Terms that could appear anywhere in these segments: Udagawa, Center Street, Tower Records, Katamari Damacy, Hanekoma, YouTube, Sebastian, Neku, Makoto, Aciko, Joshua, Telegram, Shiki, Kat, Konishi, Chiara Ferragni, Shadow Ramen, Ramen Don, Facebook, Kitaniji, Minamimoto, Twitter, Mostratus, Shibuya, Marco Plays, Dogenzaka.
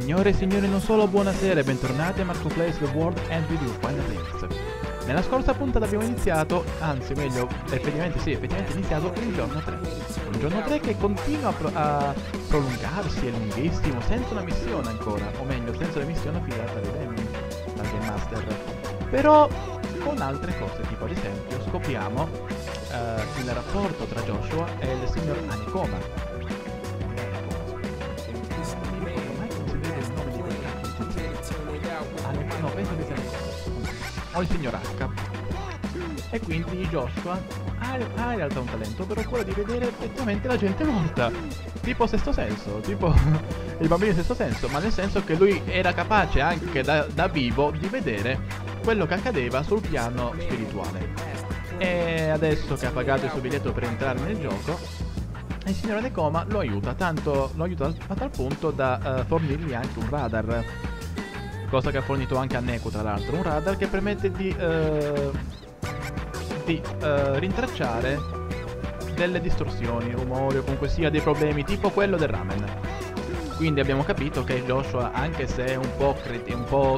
Signore e signori, non solo, buonasera e bentornati a Marco Plays, The World and We Do Final Things. Nella scorsa puntata abbiamo iniziato, anzi meglio, effettivamente iniziato il giorno 3. Un giorno 3 che continua a prolungarsi, è lunghissimo, senza una missione ancora, o meglio, senza la missione affidata dai Demon, la Game Master. Però con altre cose, tipo ad esempio scopriamo il rapporto tra Joshua e il signor Hanekoma. O il signor H. E quindi Joshua ha in realtà un talento, però quello di vedere effettivamente la gente morta. Tipo Sesto Senso, tipo il bambino di Sesto Senso, ma nel senso che lui era capace anche da vivo di vedere quello che accadeva sul piano spirituale. E adesso che ha pagato il suo biglietto per entrare nel gioco, il signor Hanekoma lo aiuta, tanto lo aiuta a tal punto da fornirgli anche un radar. Cosa che ha fornito anche a Neku, tra l'altro, un radar che permette di rintracciare delle distorsioni, rumori o comunque sia dei problemi tipo quello del ramen. Quindi abbiamo capito che Joshua, anche se è un po'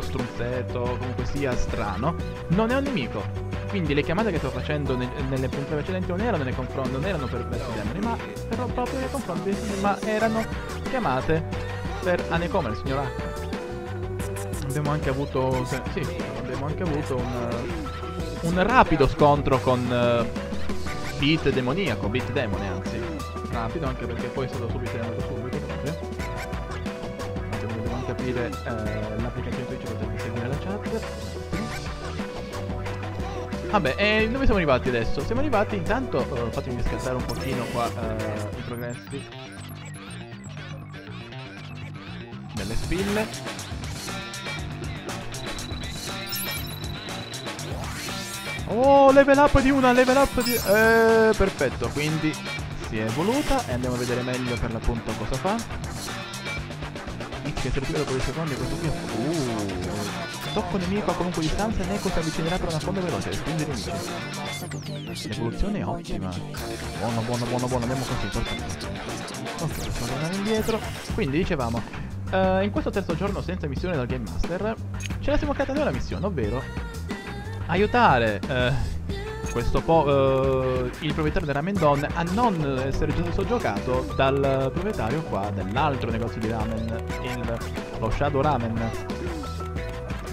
strunzetto, comunque sia strano, non è un nemico. Quindi le chiamate che sto facendo nelle puntate precedenti non erano per verso di Demoni, ma però proprio nei confronti, ma erano chiamate per Hanekoma, il signor H. Abbiamo anche avuto un rapido scontro con Beat demoniaco, Beat demone anzi. Rapido anche perché poi è stato subito proprio. Dobbiamo capire l'applicazione Twitch, potete seguire la chat. Vabbè, e dove siamo arrivati adesso? Siamo arrivati, intanto fatemi scattare un pochino qua i progressi delle spille. Oh, level up di una, level up di... perfetto, quindi si è evoluta e andiamo a vedere meglio per l'appunto cosa fa. Che si recupera per i secondi, questo qui... tocco nemico a qualunque distanza e Neku si avvicinerà per una fonda veloce, quindi nemici. L'evoluzione è ottima. Buono, andiamo così, perfetto. Ok, possiamo tornare indietro. Quindi dicevamo, in questo terzo giorno senza missione dal Game Master, ce la siamo creata noi la missione, ovvero... aiutare il proprietario del Ramen Don a non essere soggiogato dal proprietario qua dell'altro negozio di ramen, lo Shadow Ramen.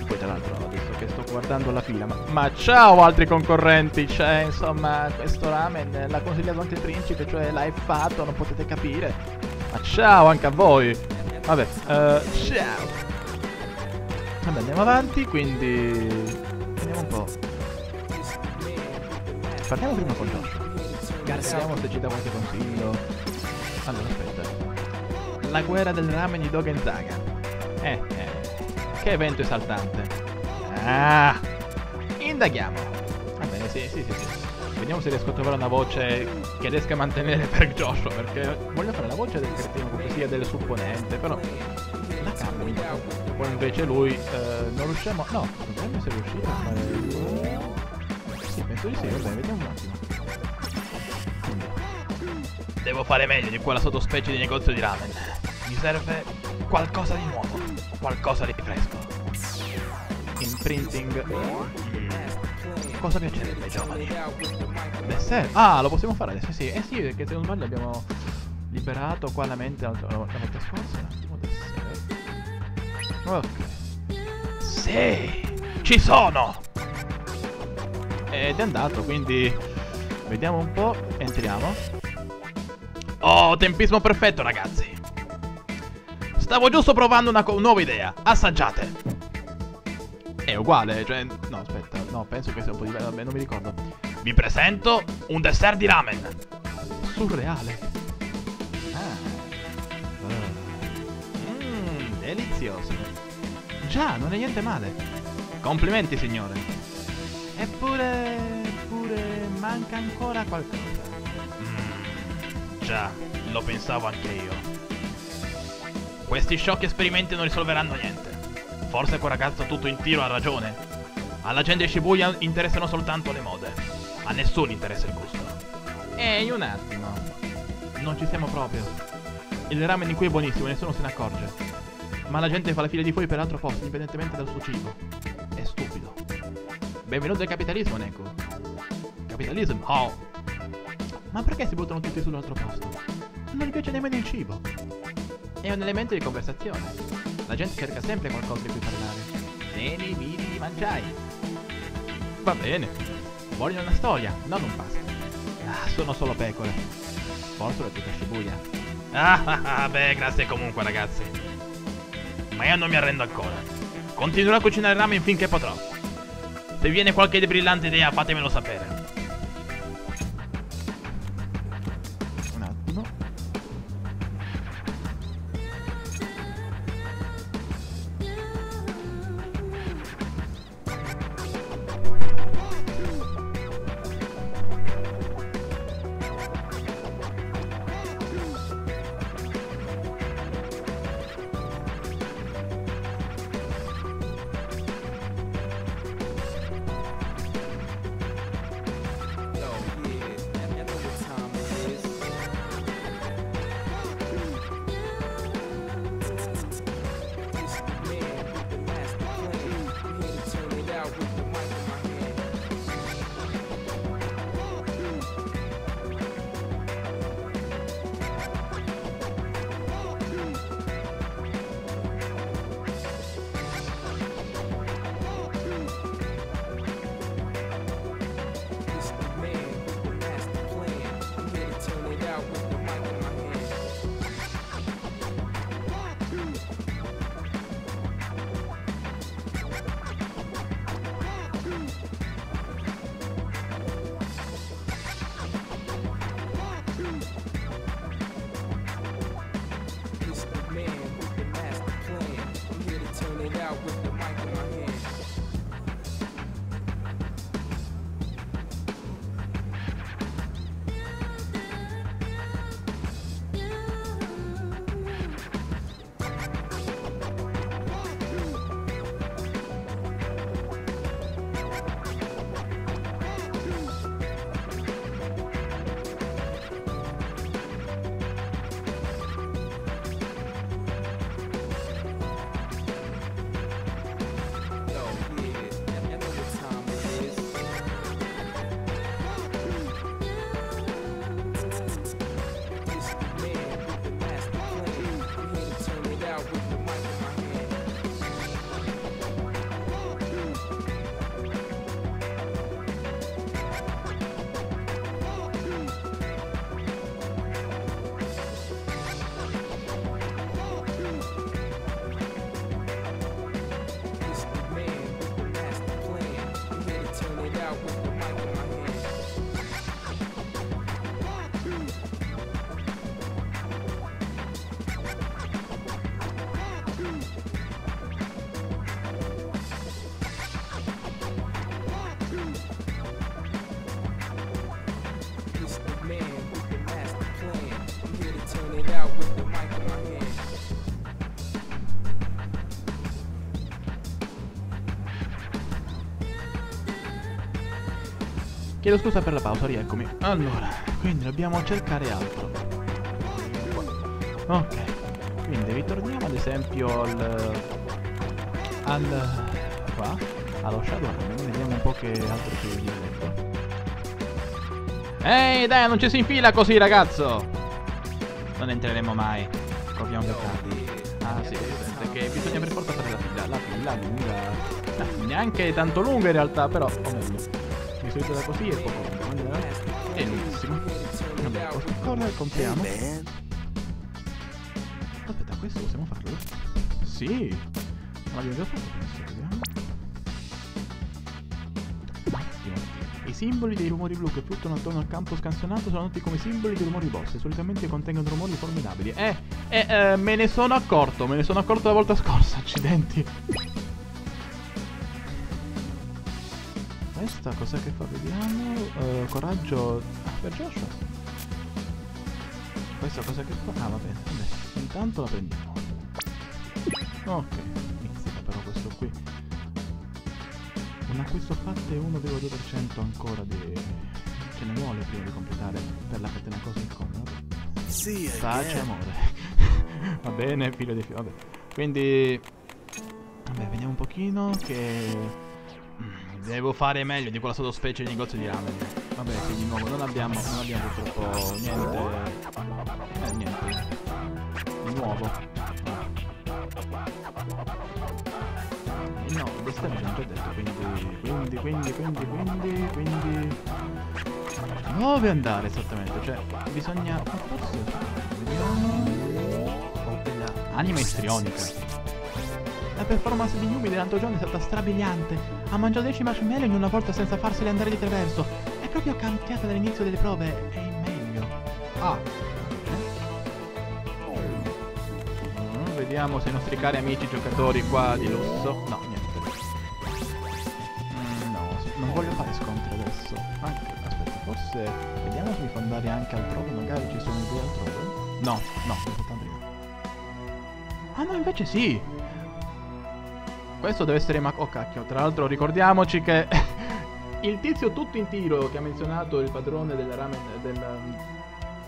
Poi tra l'altro adesso che sto guardando la fila, ma ciao altri concorrenti, cioè insomma questo ramen l'ha consigliato anche il principe, cioè l'hai fatto, non potete capire, ma ciao anche a voi. Vabbè, ciao. Vabbè, andiamo avanti, quindi... vediamo un po'. Partiamo prima con Joshua. Vediamo se ci dà qualche consiglio. Allora, aspetta. La guerra del ramen di Dogenzaka. Che evento esaltante. Ah! Indaghiamo. Va bene, sì. Vediamo se riesco a trovare una voce che riesca a mantenere per Joshua, perché voglio fare la voce del cretino, comunque sia del supponente, però... la cambio un po'. Poi invece lui non riusciamo a... no, dovremmo essere riusciti a fare... sì, penso di sì, va bene, vediamo un attimo. Devo fare meglio di quella sottospecie di negozio di ramen. Mi serve qualcosa di nuovo, qualcosa di fresco. Imprinting... cosa piacerebbe, giovani? Dessert? Ah, lo possiamo fare adesso, sì. Eh sì, perché se non sbaglio abbiamo liberato qua la mente la volta scorsa. Ok. Sì, ci sono! Ed è andato, quindi vediamo un po', entriamo. Oh, tempismo perfetto, ragazzi! Stavo giusto provando una nuova idea, assaggiate! È uguale, cioè... no, aspetta, no, penso che sia un po' diverso, vabbè, non mi ricordo. Vi presento un dessert di ramen! Surreale! Delizioso! Già, non è niente male. Complimenti, signore. Eppure manca ancora qualcosa. Già, lo pensavo anche io. Questi sciocchi esperimenti non risolveranno niente. Forse quel ragazzo tutto in tiro ha ragione. Alla gente di Shibuya interessano soltanto le mode. A nessuno interessa il gusto. Ehi, un attimo. Non ci siamo proprio. Il ramen in cui è buonissimo, nessuno se ne accorge. ma la gente fa la fila di fuori per altro posto, indipendentemente dal suo cibo. È stupido. Benvenuto al capitalismo, Neku. Capitalismo, oh! Ma perché si buttano tutti sull'altro posto? Non gli piace nemmeno il cibo. È un elemento di conversazione. La gente cerca sempre qualcosa di cui parlare. Vieni, vieni, mangiai. Va bene. Voglio una storia, non un pasto. Ah, sono solo pecore. Forse la tutta Shibuya. Ah ah ah, beh, grazie comunque ragazzi. Ma io non mi arrendo ancora. Continuerò a cucinare ramen finché potrò. Se viene qualche brillante idea, fatemelo sapere. Un attimo. Chiedo scusa per la pausa, rieccomi. Allora, quindi dobbiamo cercare altro. Ok, quindi ritorniamo ad esempio qua, allo Shadow Ramen. Vediamo un po' che altro ci viene detto. Ehi, dai, non ci si infila così, ragazzo! Non entreremo mai. Proviamo più tardi. Ah, sì, sente che bisogna per forza fare la fila lunga. No, neanche tanto lunga in realtà, però, o meglio. Da così e poco è lunghissimo. Vabbè, cosa compriamo? Aspetta, questo possiamo farlo? Sì, ma l'abbiamo già fatto. I simboli dei rumori blu che fluttuano attorno al campo scansionato sono noti come simboli di rumori boss. Solitamente contengono rumori formidabili. Me ne sono accorto la volta scorsa, accidenti. Questa cosa che fa? Vediamo. Coraggio per Joshua. Questa cosa che fa? Ah, va bene. Intanto la prendiamo. Ok. Inizia però questo qui. Un acquisto fatto e 1,2% ancora di... Ce ne vuole prima di completare per la catena cosa in comodo. Sì, pace, amore. Va bene, figlio di... Vabbè. Quindi vabbè, vediamo un pochino che... devo fare meglio di quella sottospecie di negozio di ramen. Vabbè, quindi di nuovo non abbiamo purtroppo niente. Niente di nuovo. No, questa mi hanno già detto, quindi dove andare esattamente? Cioè, bisogna... forse... vediamo... Anima istrionica. La performance di Yumi dell'altro giorno è stata strabiliante. Ha mangiato 10 marshmallow in una volta senza farseli andare di traverso. È proprio cambiata dall'inizio delle prove. È in meglio. Ah. Vediamo se i nostri cari amici giocatori qua di lusso. No, niente. No, non voglio fare scontri adesso. Anche, aspetta, forse... vediamo se mi fa andare anche altrove. Magari ci sono due altrove. No. Ah no, invece sì. Questo deve essere Makoto. Oh cacchio, tra l'altro ricordiamoci che il tizio tutto in tiro che ha menzionato il padrone del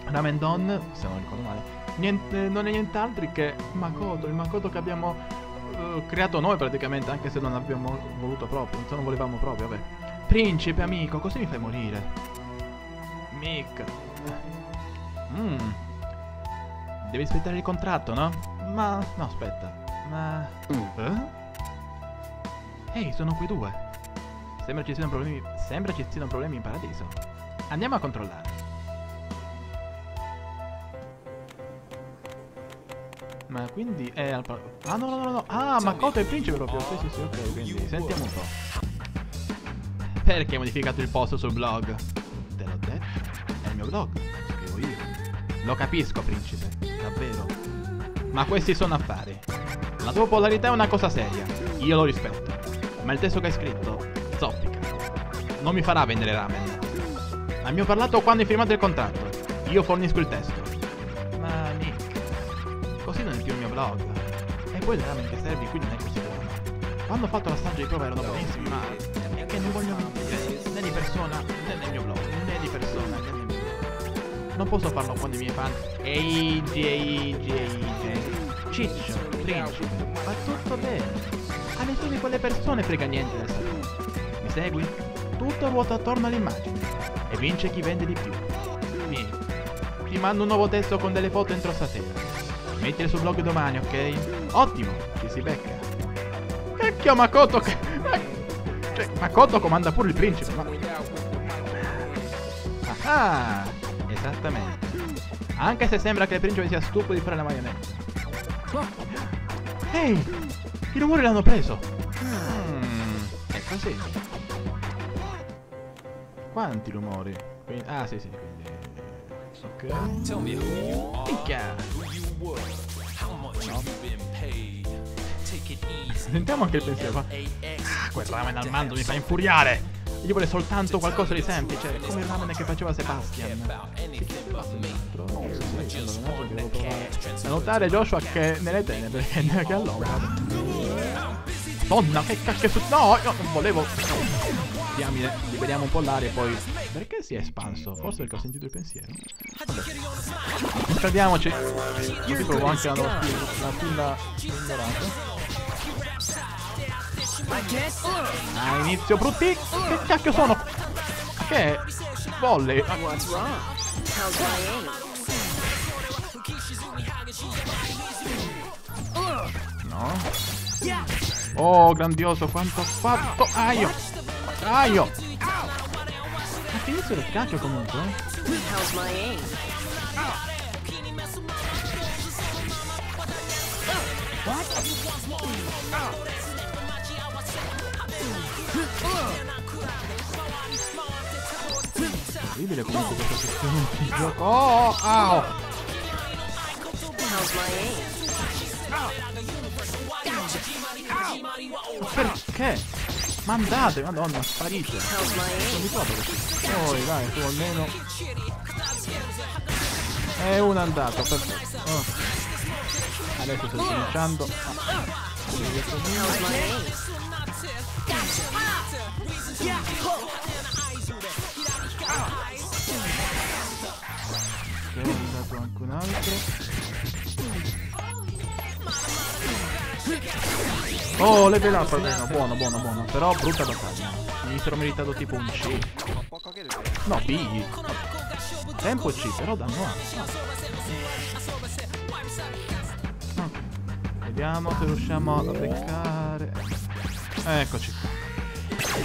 Ramen Don, se non ricordo male, niente, non è nient'altro che Makoto, il Makoto che abbiamo creato noi praticamente, anche se non abbiamo voluto proprio, non volevamo proprio, vabbè. Principe, amico, così mi fai morire. Mica. Devi aspettare il contratto, no? Ma... no, aspetta. Ma... Ehi, sono qui due. Sembra ci siano problemi in paradiso. Andiamo a controllare. Ma quindi è al paradiso. Ah no. Ah, Makoto è il principe proprio. Sì, ok, quindi sentiamo un po'. Perché hai modificato il post sul blog? Te l'ho detto. È il mio blog. Scrivo io. Lo capisco, principe. Davvero. Ma questi sono affari. La tua polarità è una cosa seria. Io lo rispetto. Ma il testo che hai scritto zoppica. Non mi farà vendere ramen. Abbiamo parlato quando hai firmato il contratto. Io fornisco il testo. Ma Nick, così non è più il mio blog. E quel ramen che servi qui non è così buono. Quando ho fatto la stagione di prova erano buonissimi, ma è che non voglio vendere né di persona né nel mio blog, né di persona né nel mio blog. Non posso farlo con i miei fan. Ehi, Ciccio, principe, va tutto bene. A nessuno di quelle persone frega niente del sapore. Mi segui? Tutto ruota attorno all'immagine. E vince chi vende di più. Ti mando un nuovo testo con delle foto entro stasera. Mettile sul blog domani, ok? Ottimo, ci si becca. Cacchio, Makoto che... cioè, Makoto comanda pure il principe, ma... ah, esattamente. Anche se sembra che il principe sia stufo di fare la maionetta. Ehi! I rumori l'hanno preso. È così. Quanti rumori? Quindi, ah sì, quindi... ok. Minchia. Sentiamo anche il pensiero qua. Ah, quel ramen al mando mi fa infuriare. Gli vuole soltanto qualcosa di semplice, come il ramen che faceva Sebastian. Da notare Joshua che nelle tenebre e neanche all'ombra. Donna, che cacchio è successo? No, io non volevo. Diamine, liberiamo un po' l'aria e poi... perché si è espanso? Forse perché ho sentito il pensiero. Scaldiamoci. Io ti provo anche la pinna ignorata. Ah, inizio brutti. Che cacchio sono? Che volley? No. Oh, grandioso, quanto ho fatto! Aio! Ma che inizio del cacchio comunque? Incredibile comunque questa sezione di gioco! Oh, au! Perché? Mandate, madonna, sparite. Non mi trovo così. Poi dai, tu almeno. È un andato, perfetto. Oh. Adesso sto sbilanciando. Ok, ho dato anche un altro. Oh, level up almeno. Buono, buono, buono. Però brutta battaglia. Mi sono meritato tipo un C. No, B. Tempo C, però danno A. Vediamo se riusciamo a beccare. Eccoci qua.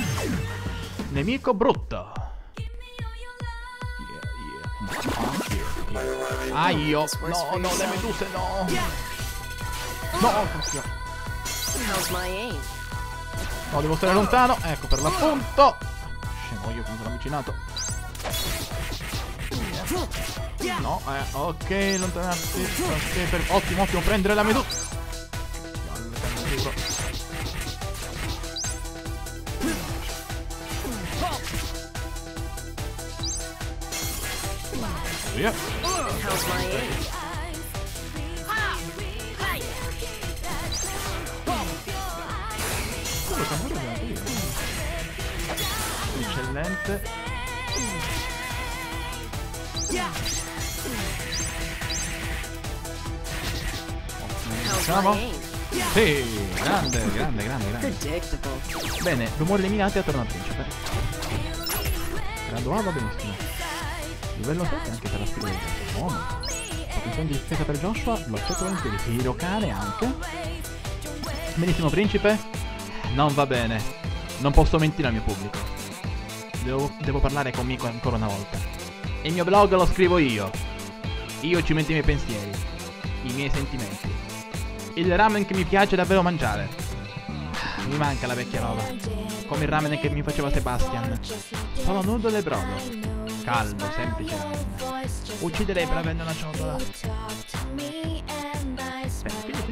Nemico brutto. Ah, io. No, no, le meduse, no. No, cazzo. No, devo stare lontano. Ecco, per l'appunto. Scemo io quando sono avvicinato. No, ok, lontanarsi. Okay, per... Ottimo, ottimo, prendere la medusa. Via. Eccellente. Siamo? Sì, grande, grande, grande, grande. Bene, rumori eliminati e torna al principe. Grado A va benissimo. Livello 7 anche per la sfida del buono. Attenzione di difesa per Joshua, blocco volentieri, tiro cane anche. Benissimo principe. Non va bene. Non posso mentire al mio pubblico. Devo parlare con Miko ancora una volta. E il mio blog lo scrivo io. Io ci metto i miei pensieri, i miei sentimenti. Il ramen che mi piace davvero mangiare. Mi manca la vecchia roba. Come il ramen che mi faceva Sebastian. Solo nudole e brodo. Calmo, semplice. Ucciderei per averne una ciotola.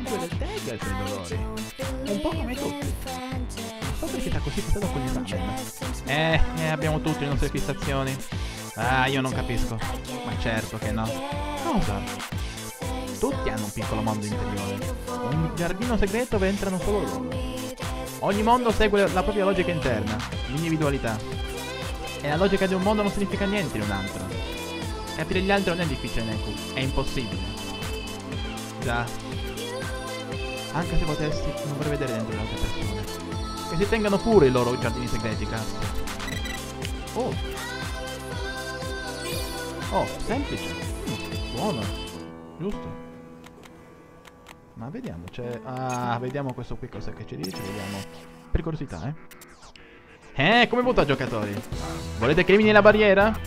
Quello del tag ha i suoi dolori. Un po' come tutti. So perché t'ha così fissato con il ramen. Abbiamo tutti le nostre fissazioni. Ah, io non capisco. Ma certo che no. Cosa? Tutti hanno un piccolo mondo interiore, un giardino segreto dove entrano solo loro. Ogni mondo segue la propria logica interna, l'individualità. E la logica di un mondo non significa niente in un altro. Capire gli altri non è difficile, Neku, è impossibile. Già. Anche se potessi, non vorrei vedere dentro le altre persone. Che si tengano pure i loro giardini segreti, cazzo. Oh. Oh, semplice. Buono. Giusto. Ma vediamo, c'è... Ah, vediamo questo qui cosa che ci dice, vediamo. Per curiosità, come vota giocatori? Volete che elimini la barriera?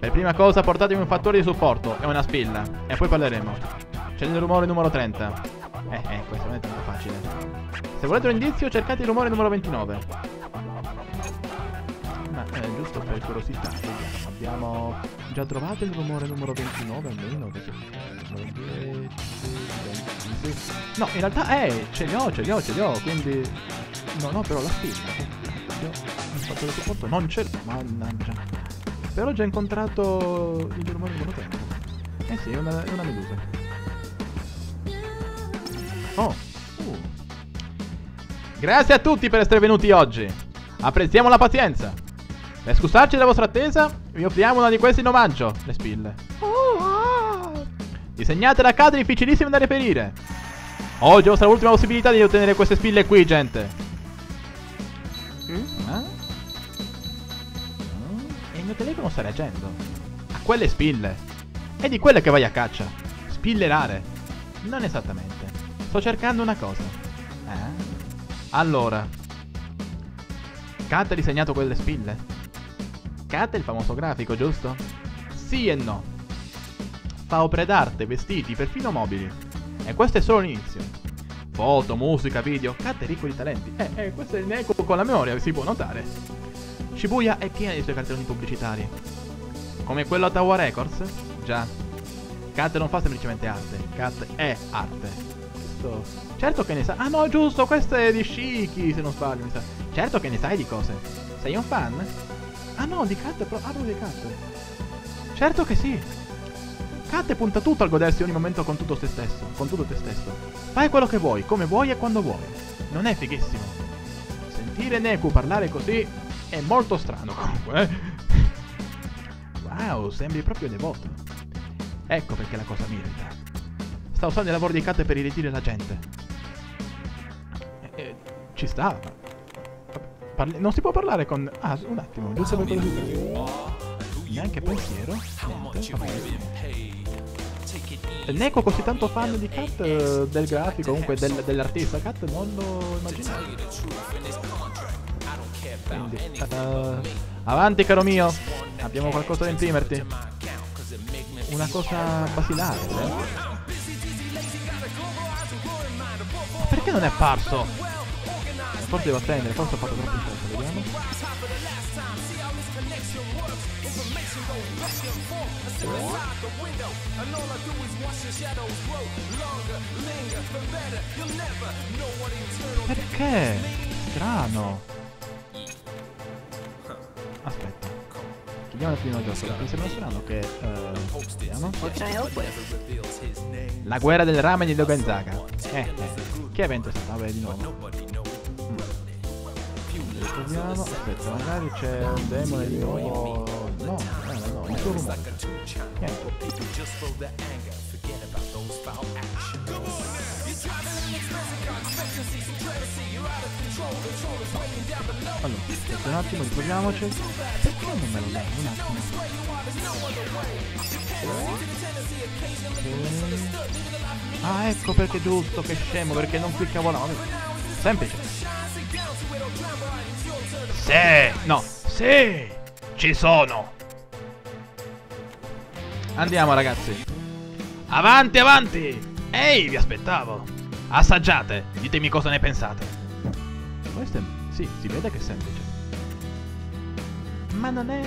Per prima cosa portatemi un fattore di supporto e una spilla. E poi parleremo. C'è il rumore numero 30. Questo non è tanto facile. Se volete un indizio, cercate il rumore numero 29. Ma, giusto per curiosità, abbiamo già trovato il rumore numero 29 almeno. No, in realtà, ce li ho, quindi... No, però la spilla. Il fattore supporto non c'è. Mannaggia. Però ho già incontrato il rumore numero 30. Sì, è una medusa. Oh. Grazie a tutti per essere venuti oggi. Apprezziamo la pazienza. Per scusarci della vostra attesa, vi offriamo una di queste in omaggio. Le spille. Disegnate la carte difficilissima da reperire. Oggi è vostra ultima possibilità di ottenere queste spille qui, gente. E il mio telefono sta reagendo a quelle spille. È di quelle che vai a caccia. Spille rare. Non esattamente. Sto cercando una cosa. Allora, Kat ha disegnato quelle spille. Kat è il famoso grafico, giusto? Sì e no. Fa opere d'arte, vestiti, perfino mobili. E questo è solo l'inizio. Foto, musica, video, Kat è ricco di talenti. Questo è il Neku con la memoria, si può notare. Shibuya è piena di suoi cartelloni pubblicitari. Come quello a Tower Records? Già. Kat non fa semplicemente arte, Kat è arte. Questo... Certo che ne sa... Ah no, giusto, questo è di Shiki, se non sbaglio, mi sa. Certo che ne sai di cose. Sei un fan? Ah no, di Kat, però... Ah, di Kat. Certo che sì. Kat punta tutto al godersi ogni momento con tutto se stesso, con tutto te stesso. Fai quello che vuoi, come vuoi e quando vuoi. Non è fighissimo? Sentire Neku parlare così è molto strano comunque. Wow, sembri proprio devoto. Ecco perché la cosa mi irrita. Sta usando il lavoro di Kat per irritare la gente. ci stava. Non si può parlare con... Ah, un attimo, giusto per quello di... Neanche pensiero. Neku è così tanto fan di Kat, del grafico, comunque dell'artista Kat, non lo immaginavo. Quindi, avanti caro mio, abbiamo qualcosa da imprimerti. Una cosa basilare. Ma perché non è apparso? Forse devo attendere, forse ho fatto troppo in fretta, vediamo. Perché? Strano. Aspetta. Chiediamo prima a Joshua, perché sembra strano che... vediamo. La guerra del ramen di Dogenzaka. Che evento è stato? Vabbè, di nuovo. Proviamo, aspetta, magari c'è un demone di nuovo. No, no, il suo rumore. Allora, aspetta un attimo, riproviamoci. Perché non me lo dai? Un attimo. Ah, ecco perché è giusto, che scemo, perché non cliccavo no. Semplice. Sì, no, sì, ci sono. Andiamo ragazzi. Avanti, avanti. Ehi, vi aspettavo. Assaggiate, ditemi cosa ne pensate. Questo è... sì, si vede che è semplice. Ma non è...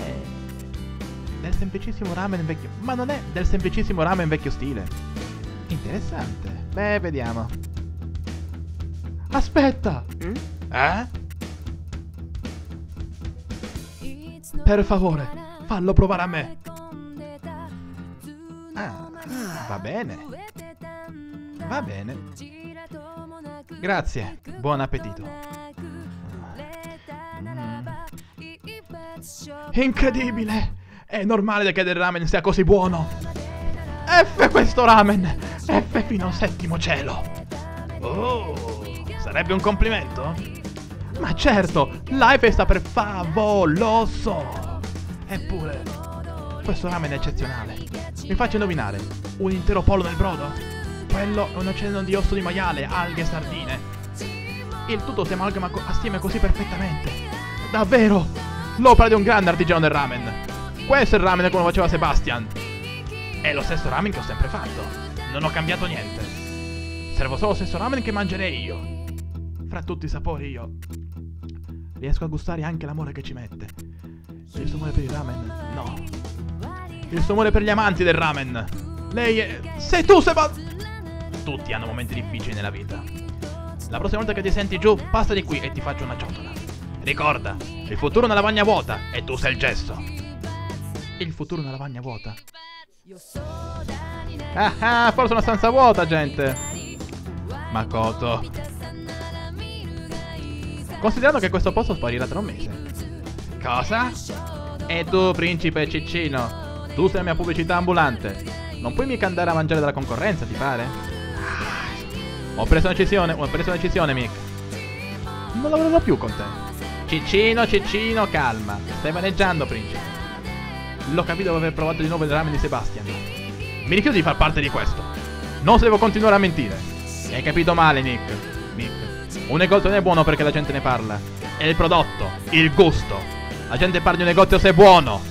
del semplicissimo ramen vecchio... ma non è del semplicissimo ramen vecchio stile. Interessante. Beh, vediamo. Aspetta. Eh? Per favore, fallo provare a me. Ah, va bene. Va bene. Grazie, buon appetito. Incredibile! È normale che del ramen sia così buono. F questo ramen! F fino al settimo cielo. Oh, sarebbe un complimento? Ma certo, live sta per favoloso! Eppure, questo ramen è eccezionale. Mi faccio indovinare, un intero polo nel brodo? Quello è un oceano di osso di maiale, alghe e sardine. Il tutto si amalgama assieme così perfettamente. Davvero, l'opera di un grande artigiano del ramen. Questo è il ramen come lo faceva Sebastian. È lo stesso ramen che ho sempre fatto. Non ho cambiato niente. Servo solo lo stesso ramen che mangerei io. Fra tutti i sapori io riesco a gustare anche l'amore che ci mette. Il suo amore per il ramen? No. Il suo amore per gli amanti del ramen. Lei è... sei tu, Sebastian! Tutti hanno momenti difficili nella vita. La prossima volta che ti senti giù, passa di qui e ti faccio una ciotola. Ricorda, il futuro è una lavagna vuota e tu sei il gesso. Il futuro è una lavagna vuota. Ah ah, forse una stanza vuota, gente. Makoto. Considerando che questo posto sparirà tra un mese. Cosa? E tu, principe Ciccino, tu sei la mia pubblicità ambulante. Non puoi mica andare a mangiare dalla concorrenza, ti pare? Ho preso una decisione, Mick. Non lavorerò più con te. Ciccino, Ciccino, calma. Stai maneggiando, principe. L'ho capito dopo aver provato di nuovo il ramen di Sebastian. Mi rifiuto di far parte di questo. Non devo continuare a mentire. Hai capito male, Nick. Un negozio non è buono perché la gente ne parla. È il prodotto, il gusto. La gente parla di un negozio se è buono.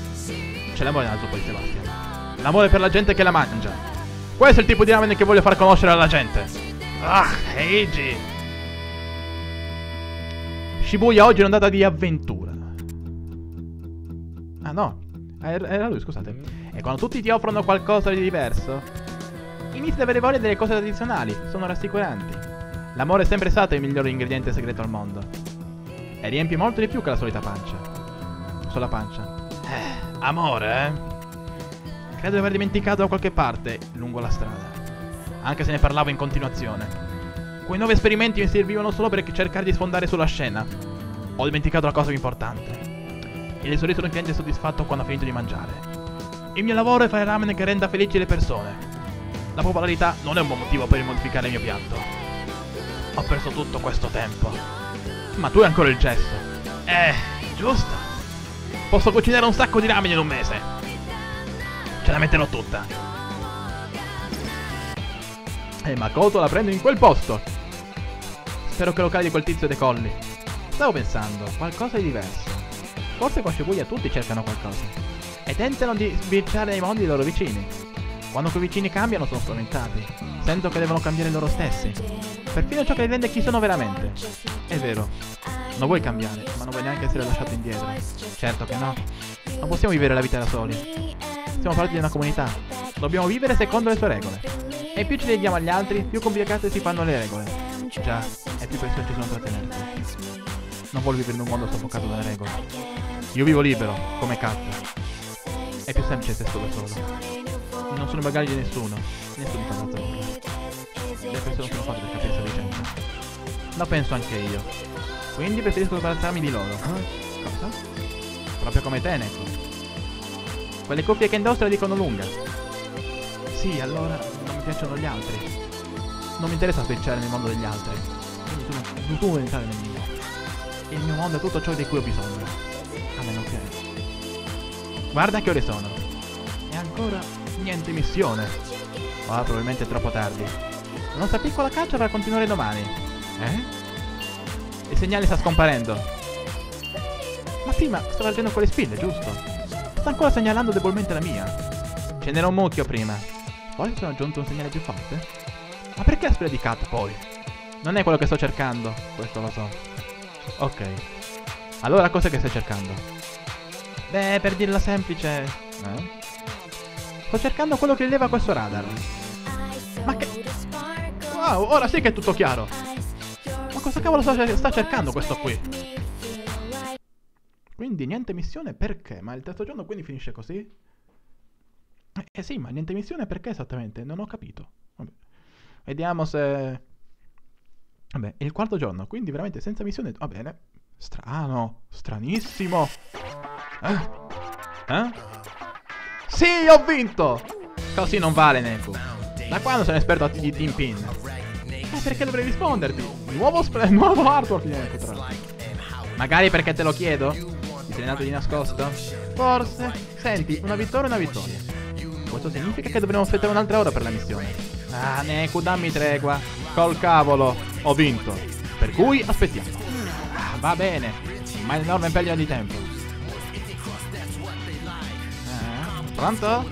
C'è l'amore nella zuppa di Sebastian. L'amore per la gente che la mangia. Questo è il tipo di ramen che voglio far conoscere alla gente. Ah, Eiji. Shibuya oggi è un'andata di avventura. Ah no, era lui, scusate. E quando tutti ti offrono qualcosa di diverso, inizi ad avere voglia delle cose tradizionali. Sono rassicuranti. L'amore è sempre stato il miglior ingrediente segreto al mondo. E riempie molto di più che la solita pancia. Sola pancia. Amore, eh? Credo di aver dimenticato da qualche parte, lungo la strada. Anche se ne parlavo in continuazione. Quei nuovi esperimenti mi servivano solo per cercare di sfondare sulla scena. Ho dimenticato la cosa più importante. Il sorriso di un cliente soddisfatto quando ha finito di mangiare. Il mio lavoro è fare ramen che renda felici le persone. La popolarità non è un buon motivo per modificare il mio piatto. Ho perso tutto questo tempo. Ma tu hai ancora il gesso. Giusto. Posso cucinare un sacco di ramen in un mese. Ce la metterò tutta. E Makoto la prendo in quel posto. Spero che lo cagli quel tizio dei colli. Stavo pensando, qualcosa di diverso. Forse qua Shibuya tutti cercano qualcosa. E tentano di sbirciare ai mondi i loro vicini. Quando quei vicini cambiano sono spaventati. Sento che devono cambiare loro stessi. Perfino ciò che rende chi sono veramente. È vero. Non vuoi cambiare, ma non vuoi neanche essere lasciato indietro. Certo che no. Non possiamo vivere la vita da soli. Siamo parte di una comunità. Dobbiamo vivere secondo le sue regole. E più ci leghiamo agli altri, più complicate si fanno le regole. Già, e più persone ci sono da tenere. Non voglio vivere in un mondo soffocato dalle regole. Io vivo libero, come Kat. È più semplice se sto da solo. Non sono bagagli di nessuno. Nessuno mi fa forza nulla. Le persone sono fatte per capire questa vicenda. Lo penso anche io. Quindi preferisco sbarazzarmi di loro. Cosa? Proprio come te, Neku. Quelle cuffie che indosso le dicono lunga. Sì, allora non mi piacciono gli altri. Non mi interessa spicciare nel mondo degli altri. Quindi tu vuoi entrare nel mio. Il mio mondo è tutto ciò di cui ho bisogno. A meno che... Guarda che ore sono. E ancora niente missione. Ah, probabilmente è troppo tardi. La nostra piccola caccia dovrà continuare domani. Eh? Il segnale sta scomparendo. Ma sì, ma sto leggendo con le spille, giusto? Sta ancora segnalando debolmente la mia. Ce n'era un mucchio prima. Forse sono aggiunto un segnale più forte? Ma perché la spilla di Kat poi? Non è quello che sto cercando, questo lo so. Ok. Allora cos'è che stai cercando? Beh, per dirla semplice... Sto cercando quello che rileva questo radar. Ma che... Wow, ora sì che è tutto chiaro. Ma cosa cavolo sta cercando questo qui? Quindi niente missione perché? Ma il terzo giorno quindi finisce così? Eh sì, ma niente missione perché esattamente? Non ho capito. Vabbè. Vediamo se... Vabbè, è il quarto giorno, quindi veramente senza missione... Va bene. Strano. Stranissimo. Sì, ho vinto! Così non vale, Neku. Da quando sono esperto di Team Pin? Perché dovrei risponderti? Nuovo artwork di Neku, tra l'altro. Magari perché te lo chiedo? Ti sei nato di nascosto? Forse. Senti, una vittoria e una vittoria. Questo significa che dovremo aspettare un'altra ora per la missione. Ah, Neku, dammi tregua. Col cavolo, ho vinto. Per cui aspettiamo. Va bene, ma è un'enorme perdita di tempo. Pronto?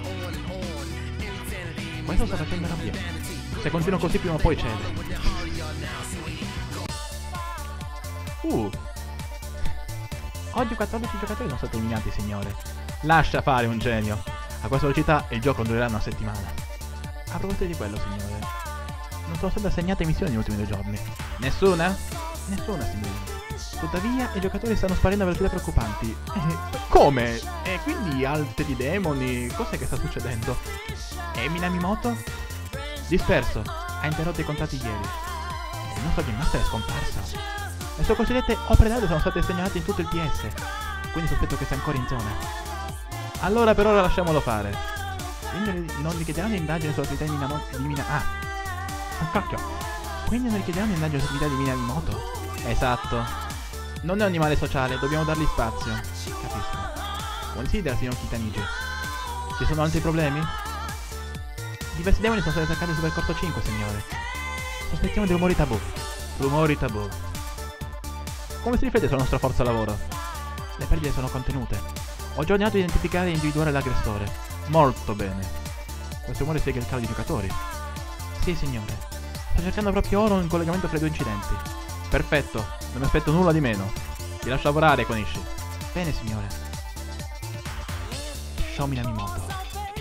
Questo sta facendo arrabbiare. Se continuo così prima o poi cede. Oggi 14 giocatori non sono eliminati, signore. Lascia fare un genio. A questa velocità il gioco durerà una settimana. A proposito di quello, signore, non sono state assegnate missioni negli ultimi 2 giorni. Nessuna? Nessuna, signore. Tuttavia, i giocatori stanno sparendo a velocità preoccupanti. Come? E quindi altri demoni? Cos'è che sta succedendo? E Minamimoto? Disperso. Ha interrotto i contatti ieri. Il nostro Game Master è scomparso. Le sue cosiddette opere d'arte sono state segnalate in tutto il PS. Quindi sospetto che sia ancora in zona. Allora per ora lasciamolo fare. Non richiederanno indagine sull'attività di Minamimoto. Esatto. Non è un animale sociale, dobbiamo dargli spazio. Capisco. Considera, signor Kitaniji. Ci sono altri problemi? Diversi demoni sono stati attaccati sul percorso 5, signore. Sospettiamo dei rumori tabù. Rumori tabù. Come si riflette sulla nostra forza lavoro? Le perdite sono contenute. Ho già ordinato di identificare e individuare l'aggressore. Molto bene. Questo rumore spiega il calo di giocatori. Sì, signore. Sto cercando proprio ora un collegamento fra i 2 incidenti. Perfetto. Non mi aspetto nulla di meno. Ti lascio lavorare, Konishi. Bene, signore. Minamimoto.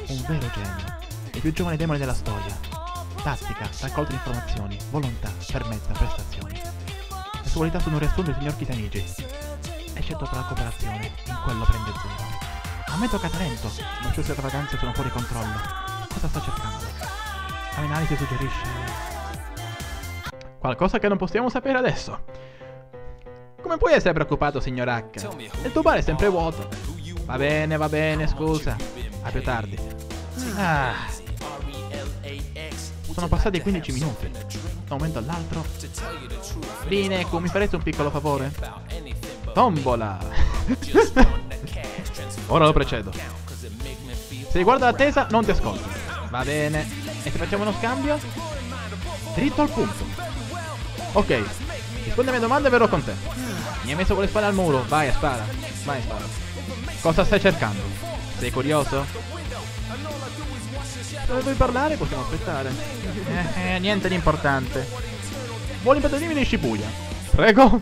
Un vero genio. Il più giovane demone della storia. Tattica, raccolta di informazioni, volontà, fermezza, prestazioni. Le sue qualità sono un riassunto del signor Kitaniji. Eccetto per la cooperazione. In quello prende 0. Ammetto che ha talento, ma le sue stravaganze sono fuori controllo. Cosa sta cercando? L'analisi suggerisce... qualcosa che non possiamo sapere adesso. Come puoi essere preoccupato, signor H? Il tuo bar è sempre vuoto. Va bene, scusa. A più tardi. Sono passati 15 minuti. da un momento all'altro. Bene, mi farete un piccolo favore? Tombola! Ora lo precedo. Se riguarda l'attesa, non ti ascolto. Va bene. E se facciamo uno scambio? Dritto al punto. Ok. Rispondi alle mie domande e verrò con te. Mi hai messo con le spalle al muro. Vai, spara. Vai, spara. Cosa stai cercando? Sei curioso? Se vuoi parlare, possiamo aspettare. Niente di importante. Vuoi impadronirmi di Shibuya? Prego.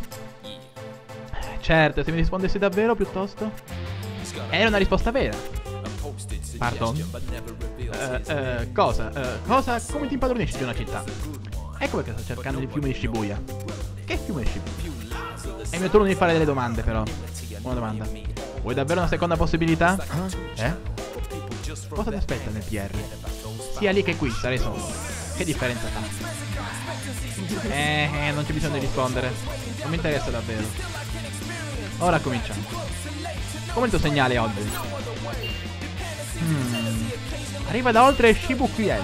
Certo, se mi rispondessi davvero, piuttosto. Era una risposta vera. Pardon? Cosa? Cosa? Come ti impadronisci di una città? Ecco perché sto cercando il fiume di Shibuya. Che fiume di Shibuya? È il mio turno di fare delle domande, però. Una domanda. Vuoi davvero una seconda possibilità? Cosa ti aspetta nel PR? Sia lì che qui, sarei solo. Che differenza fa? Non c'è bisogno di rispondere. Non mi interessa davvero. Ora cominciamo. Come il tuo segnale oggi? Arriva da oltre Shibuya.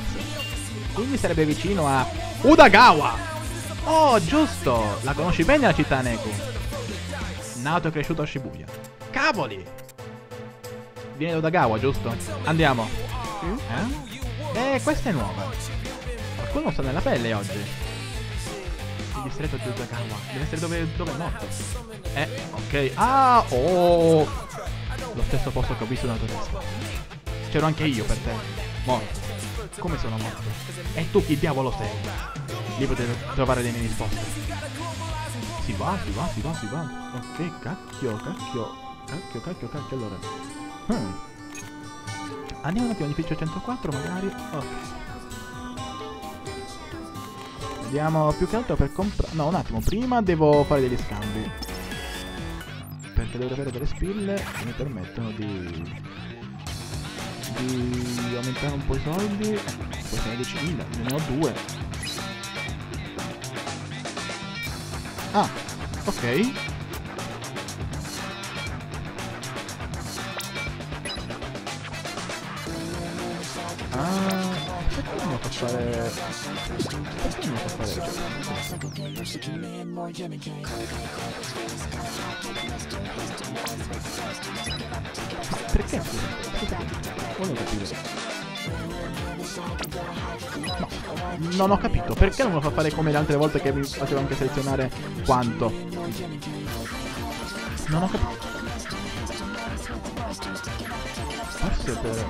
Quindi sarebbe vicino a Udagawa! Oh, giusto! La conosci bene la città Neku? Nato e cresciuto a Shibuya. Cavoli! Viene da Udagawa, giusto? Andiamo. Questa è nuova. Qualcuno sta nella pelle oggi. Il distretto di Udagawa. Deve essere dove è morto. Ok. Ah, oh. Lo stesso posto che ho visto nella tua testa. C'ero anche io per te. Morto. Come sono morto? E tu chi diavolo sei? Lì potete trovare le mie risposte. Si va. Ok, cacchio, allora. Andiamo un attimo di piccio 104 magari. Ok. Vediamo più che altro per comprare. No, un attimo, prima devo fare degli scambi. Perché devo avere delle spille che mi permettono di aumentare un po' i soldi. Poi sono 10.000, ne ho 2. Ah, ok. Perché? Non ho capito. No, non ho capito. Perché non me lo fa fare come le altre volte che mi facevo anche selezionare quanto? Non ho capito. Forse per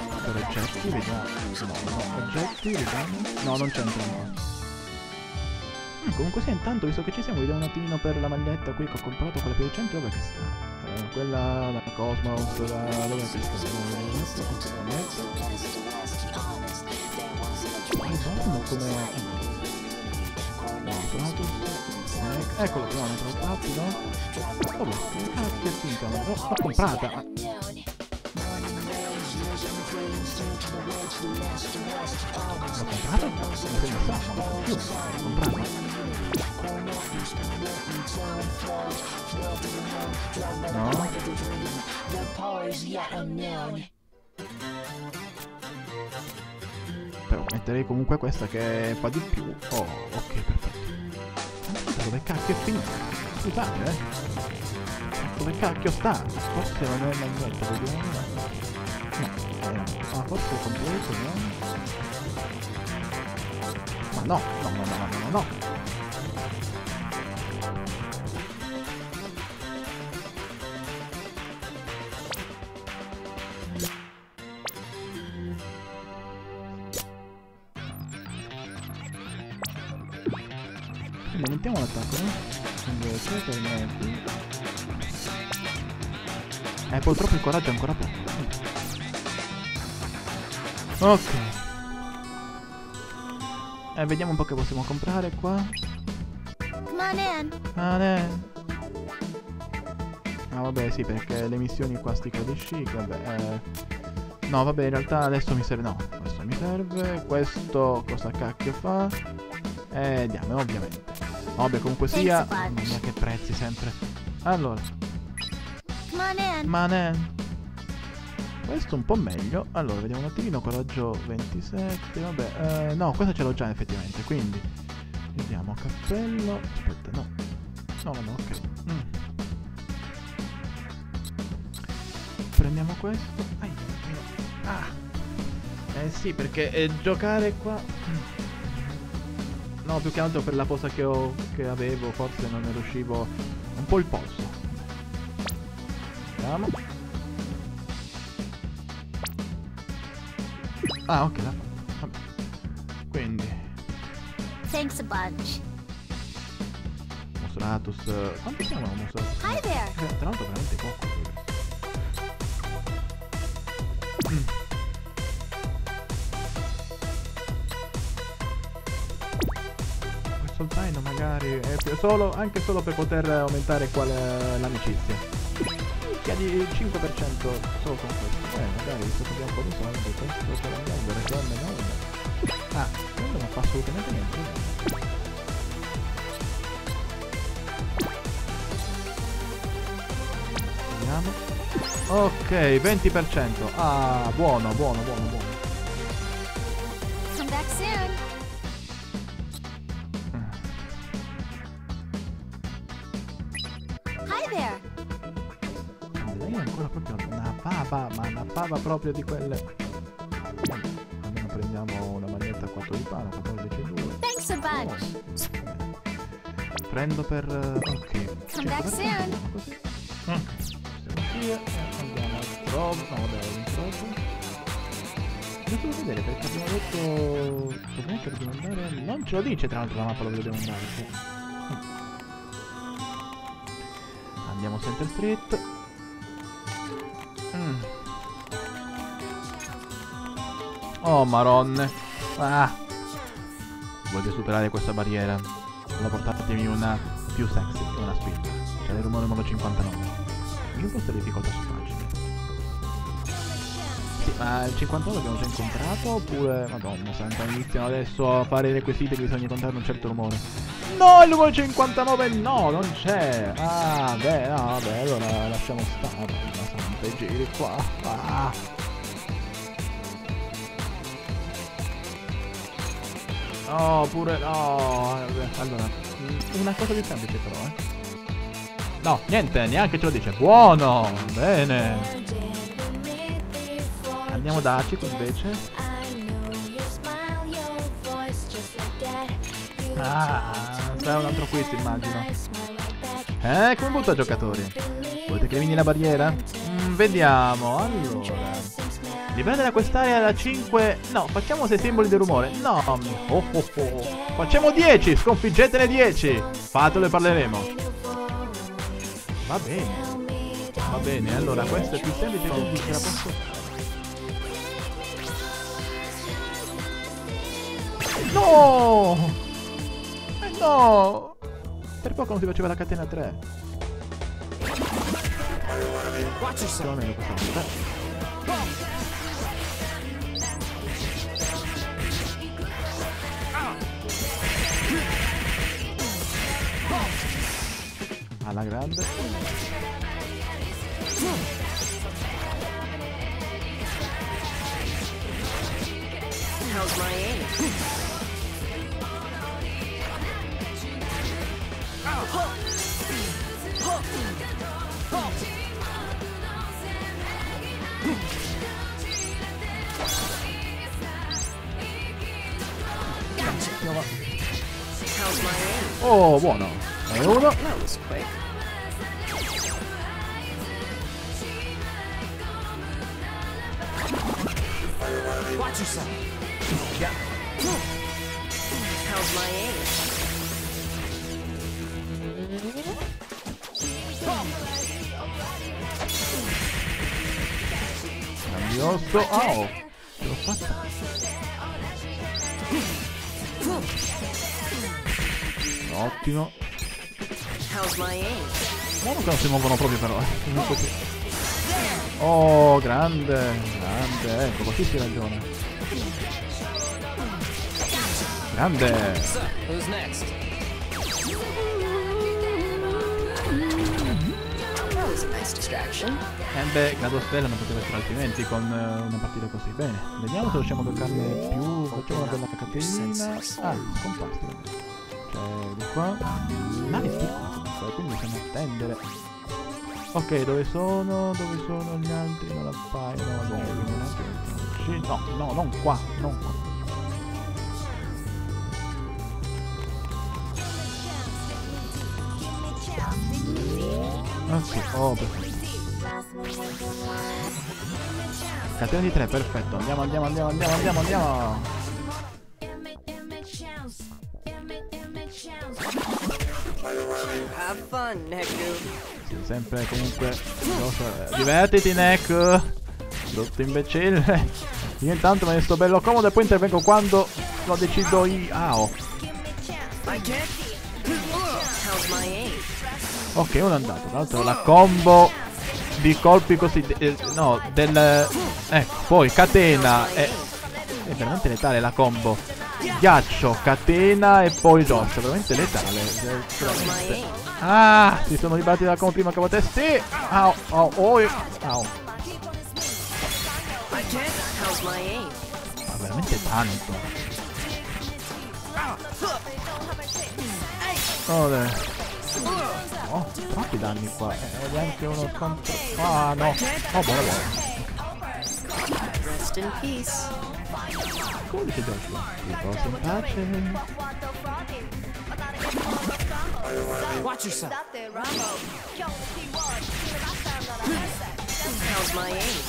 oggetti, vediamo. No, oggetti, vediamo. No, non c'entra niente. Comunque sì, intanto, visto che ci siamo, vediamo un attimino per la maglietta qui che ho comprato, quella più recente, dove che sta? Quella, la Cosmos, la... dove che sta? Eccolo, no, ne trovo rapido. Vabbè, che finta, l'ho comprata. L'ho comprato? No. Però metterei comunque questa che fa di più. Oh, ok, perfetto. Dove cacchio è finita? Scusate, dove cacchio sta? Forse non è mangiato, vediamo. Ah, forse è completo, no? Ma no. Mettiamo l'attacco, eh? Purtroppo il coraggio è ancora poco. Ok. Vediamo un po' che possiamo comprare qua. Manen. Ah vabbè sì, perché le missioni qua sti codici. Vabbè. No vabbè, in realtà adesso mi serve. No, questo mi serve. Questo cosa cacchio fa? Diamo, ovviamente. Vabbè, comunque sia. Mamma mia, che prezzi sempre. Allora. Manen. Questo un po' meglio. Allora, vediamo un attimino. Coraggio 27. Vabbè, no, questa ce l'ho già effettivamente. Quindi Vediamo, cappello. Aspetta, no. No, ok. Prendiamo questo. Sì, perché giocare qua... No, più che altro per la posa che avevo, forse non ne riuscivo. Un po' il polso. Vediamo. Ah, ok, la fa. Quindi. Thanks a bunch. Mostratus. Quanto siamo a Mostratus? Hi there. Tra l'altro veramente poco. Questo zaino magari è più solo, anche solo per poter aumentare l'amicizia. Che di 5% solo con questo. Magari se abbiamo un po' di soldi, questo possiamo vendere, che almeno uno. Ah, questo non fa assolutamente niente. Ok, 20%. Ah, buono, buono, buono, buono. Come back soon. Hi there. Lei è ancora proprio una pava, ma una pava proprio di quelle. Almeno prendiamo una maglietta 4 di pane, 14,2. Thanks a bunch. Oh. Prendo per... ok. Come back soon. Così. Andiamo al trovo, no dai, devo vedere perché abbiamo detto che dobbiamo andare, non ce lo dice tra l'altro la mappa dove dobbiamo andare, sì. Andiamo a Center Street. Oh maronne, voglio superare questa barriera, allora portatemi una più sexy, una spinta, c'è il rumore numero 59. Io posso difficoltà su pagina. Sì, ma il 59 l'abbiamo già incontrato oppure... Madonna santa, iniziano adesso a fare i requisiti che bisogna incontrare un certo rumore. No, il numero 59 no, non c'è. Ah, beh, no, vabbè, allora lasciamo stare. La santa, i giri qua. No, pure... No, allora... Una cosa più semplice però, No, niente, neanche ce lo dice. Buono, bene. Andiamo da Aciko invece. Sarà un altro quiz immagino. Come butta giocatori? Volete che elimini la barriera? Vediamo, allora. Dipende da quest'area da 5... No, facciamo 6 simboli di rumore. No, facciamo 10, sconfiggetene 10. Fatelo e parleremo. Va bene. Va bene, allora questo è più semplice quindi ce la posso fare. No! No! Per poco non si faceva la catena 3. Alla grande. Oh, buono. E uno. Cambioso. Oh, ce l'ho fatta. Ottimo. Non che non si muovono proprio però. Oh, grande, grande, ecco, così si ragiona. Grande. Beh, la tua stella non poteva essere altrimenti con una partita così. Bene, vediamo se riusciamo a toccarne più. Facciamo una bella catenina. Ah, scomparso. di qua. Ah, è di qua, quindi bisogna attendere. Ok, dove sono? Dove sono gli altri? Non appaiono. No, no, non qua, non qua. Ah sì, oh perfetto. Catena di 3, perfetto. Andiamo, andiamo, andiamo, andiamo, andiamo, andiamo. Have fun, Neku. Sempre comunque. Divertiti, Neku. Brutto imbecille. Io intanto me ne sto bello comodo e poi intervengo quando lo decido io. Ah, oh. Ok, uno è andato. Tra l'altro la combo di colpi così no, del ecco, poi catena è veramente letale la combo. Ghiaccio, catena e poi Joshua, veramente letale, veramente. Ah, si sono liberati dalla combo prima che potessi. Au, au, au, au. Ma veramente tanto. Vabbè. Oh, troppi danni qua. Ed anche uno contro. Ah no. Oh buono buono. Rest in peace. Come dice Joshua? Riposa in pace. Watch yourself. How's my aim?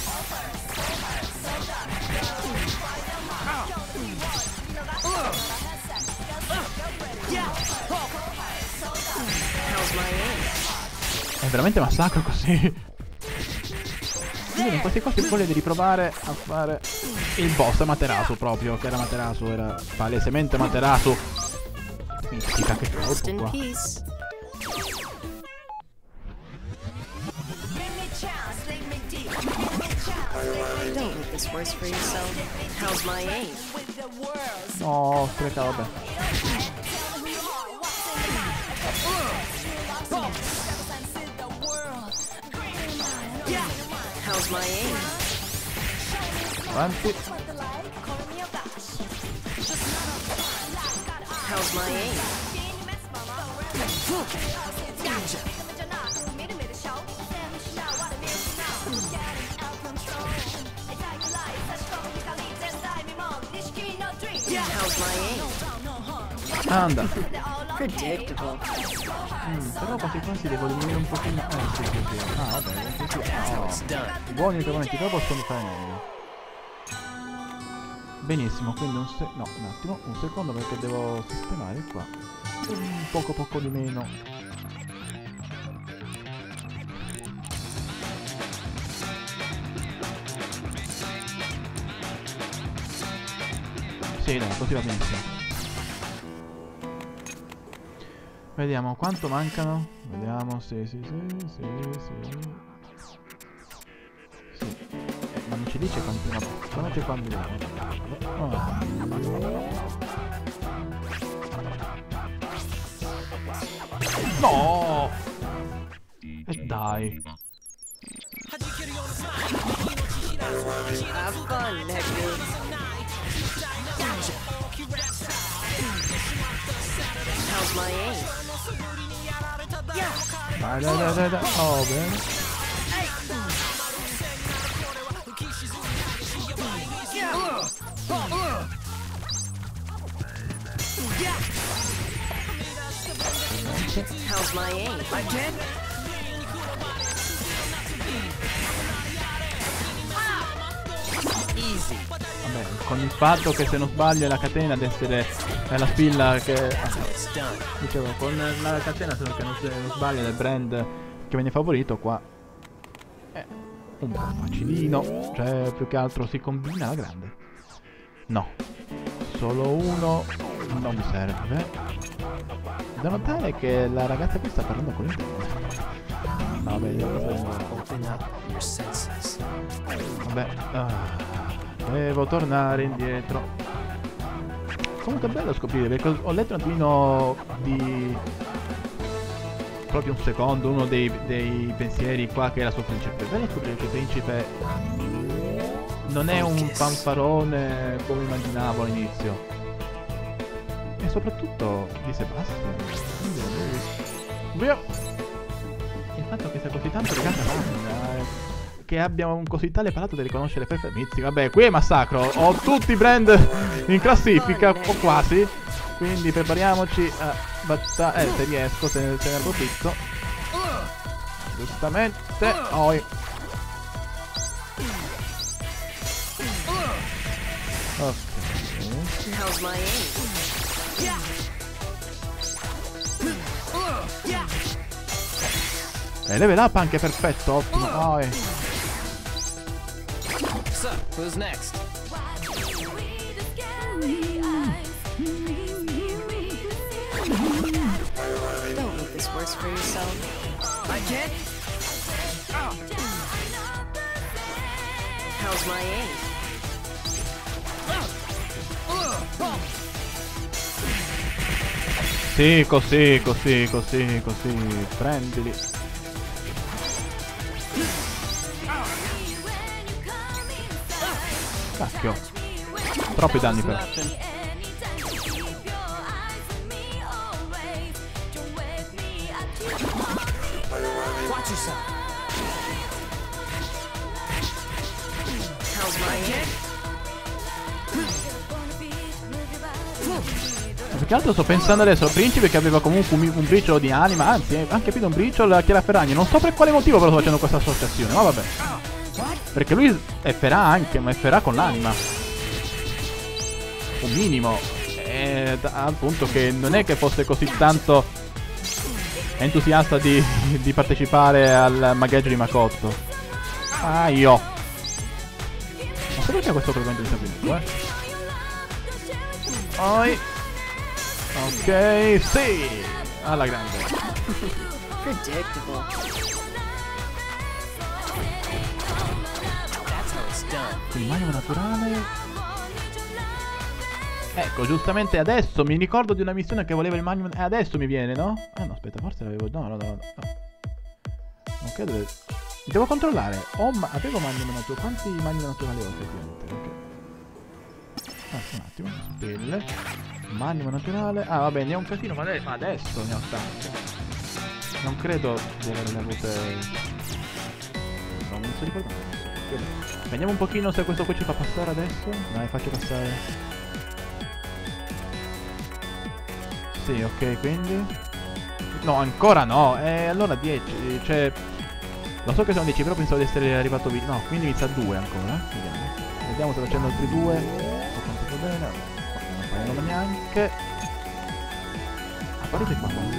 È veramente massacro così. Quindi in questi casi volevi riprovare a fare il boss Materasu proprio, che era Materasu, era palesemente Materasu. Mistica che colpo qua. No, sprecavo bene. Avanti. Anda. Però quasi quasi devo diminuire un pochino. Ah vabbè, buoni ritornamenti, però possono fare meglio. Benissimo, quindi un se... no, un attimo, un secondo perché devo sistemare qua. Un poco di meno. Sì, dai, così va benissimo. Vediamo quanto mancano. Vediamo, sì. Ma non ci dice quanti ne sono. C'è quanti ne sono. No! E dai! Dai, dai, dai, oh bene. How's my aim? I can. Easy. Vabbè, con il fatto che se non sbaglio è la catena ad essere... è la spilla che... dicevo, con la catena, se non sbaglio, del brand che viene favorito qua è un po' facilino. Cioè, più che altro si combina alla grande. No, solo uno non mi serve. Da notare che la ragazza qui sta parlando con il telefono. Vabbè, io vabbè, devo tornare indietro. Comunque è bello scoprire, perché ho letto un attimino di... proprio un secondo, uno dei pensieri qua che era sul principe. È bello scoprire che il principe non è un fanfarone come immaginavo all'inizio. È soprattutto di Sebastian. Vero. Il fatto che sia così tanto legata a Ramen, che abbia un così tale palato da riconoscere Pepe Mizzi. Vabbè, qui è massacro, ho tutti i brand in classifica, o quasi. Quindi prepariamoci a battaglia. Se riesco, se ne approfitto. Giustamente. Oi. Ok. E level up anche, perfetto, ottimo. Oh, eh. Sì, così, così, così, così. Prendili. Cacchio. Troppi danni per... Più che altro sto pensando adesso al principe che aveva comunque un briciolo di anima, anzi anche più di un briciolo a Chiara Ferragni. Non so per quale motivo però sto facendo questa associazione, ma vabbè. Perché lui è Ferrà anche, ma è Ferrà con l'anima. Un minimo. Al punto che non è che fosse così tanto entusiasta di partecipare al magheggio di Makoto. Ah, io. Ma se c'è questo problema di sapere, Poi... Ok, sì! Alla grande! Predictable. Il maglio naturale. Ecco, giustamente adesso mi ricordo di una missione che voleva il magnum. Adesso mi viene, no? Ah no, aspetta, forse l'avevo. No. Non credo. Devo controllare. Avevo magnum naturale. Quanti magnum naturali ho effettivamente? Un attimo, spelle, manimo naturale. Ah vabbè, ne ho un casino, ma adesso ne ho tante. Non credo di averne avute. Non so di cosa. Vediamo un pochino se questo qui ci fa passare adesso. Dai, faccio passare. Sì, ok, quindi. No, ancora no. Allora 10. Cioè. Lo so che sono 10, però pensavo di essere arrivato via. No, quindi mi sa 2 ancora. Vediamo se facendo altri 2. Bene, non parliamo neanche. A parte qua quasi.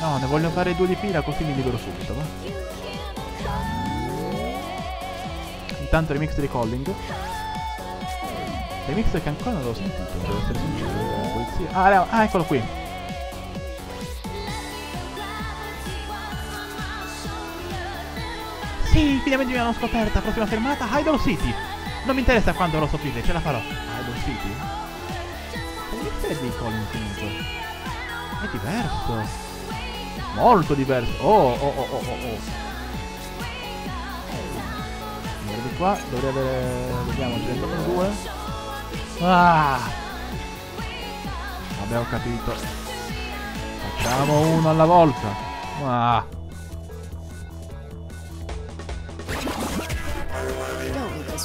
No, ne voglio fare 2 di fila così mi libero subito. Intanto remix di Calling. Remix che ancora non l'ho sentito, devo essere sincero. Ah, eccolo qui. Sì, finalmente mi hanno scoperta, prossima fermata, Idol City! Non mi interessa quanto dovrò soffrire, ce la farò! Idol City? Che è di Colin finito? È diverso! Molto diverso! Oh! Guarda qua, dovrei avere... vediamo, 32. Ah! Vabbè, ho capito. Facciamo uno alla volta! Ah!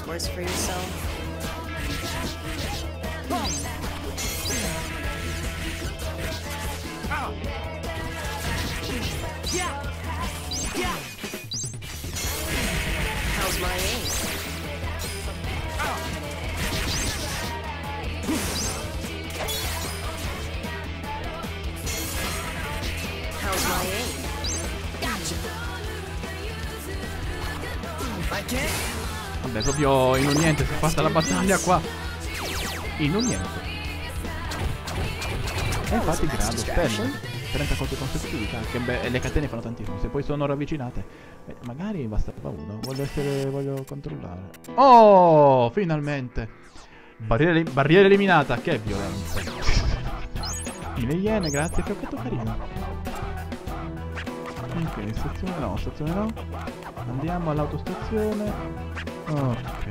Worse for yourself. Oh. Yeah. How's my aim? Oh. How's my aim? Gotcha. Like it? Vabbè, proprio in un niente si è fatta la battaglia qua. In un niente. E infatti grado, spell. 30 colpi consecutivi, che beh, le catene fanno tantissimo. Se poi sono ravvicinate. Magari bastava uno. Voglio controllare. Oh, finalmente. Barriera eliminata, che violenza. 1000 iene, grazie, che ho fatto carino. Ok, stazione no. Andiamo all'autostazione. Ok.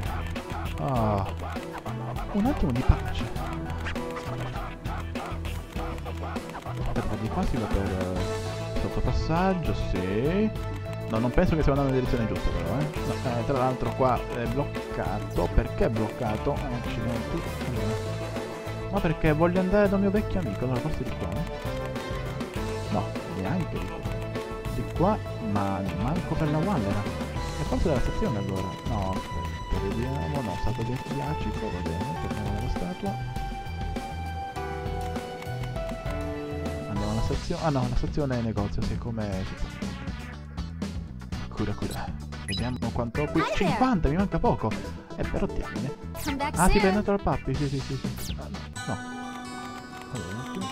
un attimo di pace. Aspetta, di qua si va per sottopassaggio, sì. No, non penso che stiamo andando nella direzione giusta però, eh. Tra l'altro qua è bloccato. Perché è bloccato? Accidenti. Ma perché voglio andare da un mio vecchio amico. Allora forse di qua, no, neanche di qua. Di qua, ma manco per la Wallera. E forse della stazione allora. No, vediamo, no, statua di Acico, va bene, torniamo alla statua. Andiamo alla stazione. Ah no, la stazione è negozio, siccome. Cura cura. Vediamo quanto ho qui. 50, mi manca poco! Però tieni. Ah, ti prendi dal pappi, sì, sì, sì, sì. Ah, no. Allora, un attimo.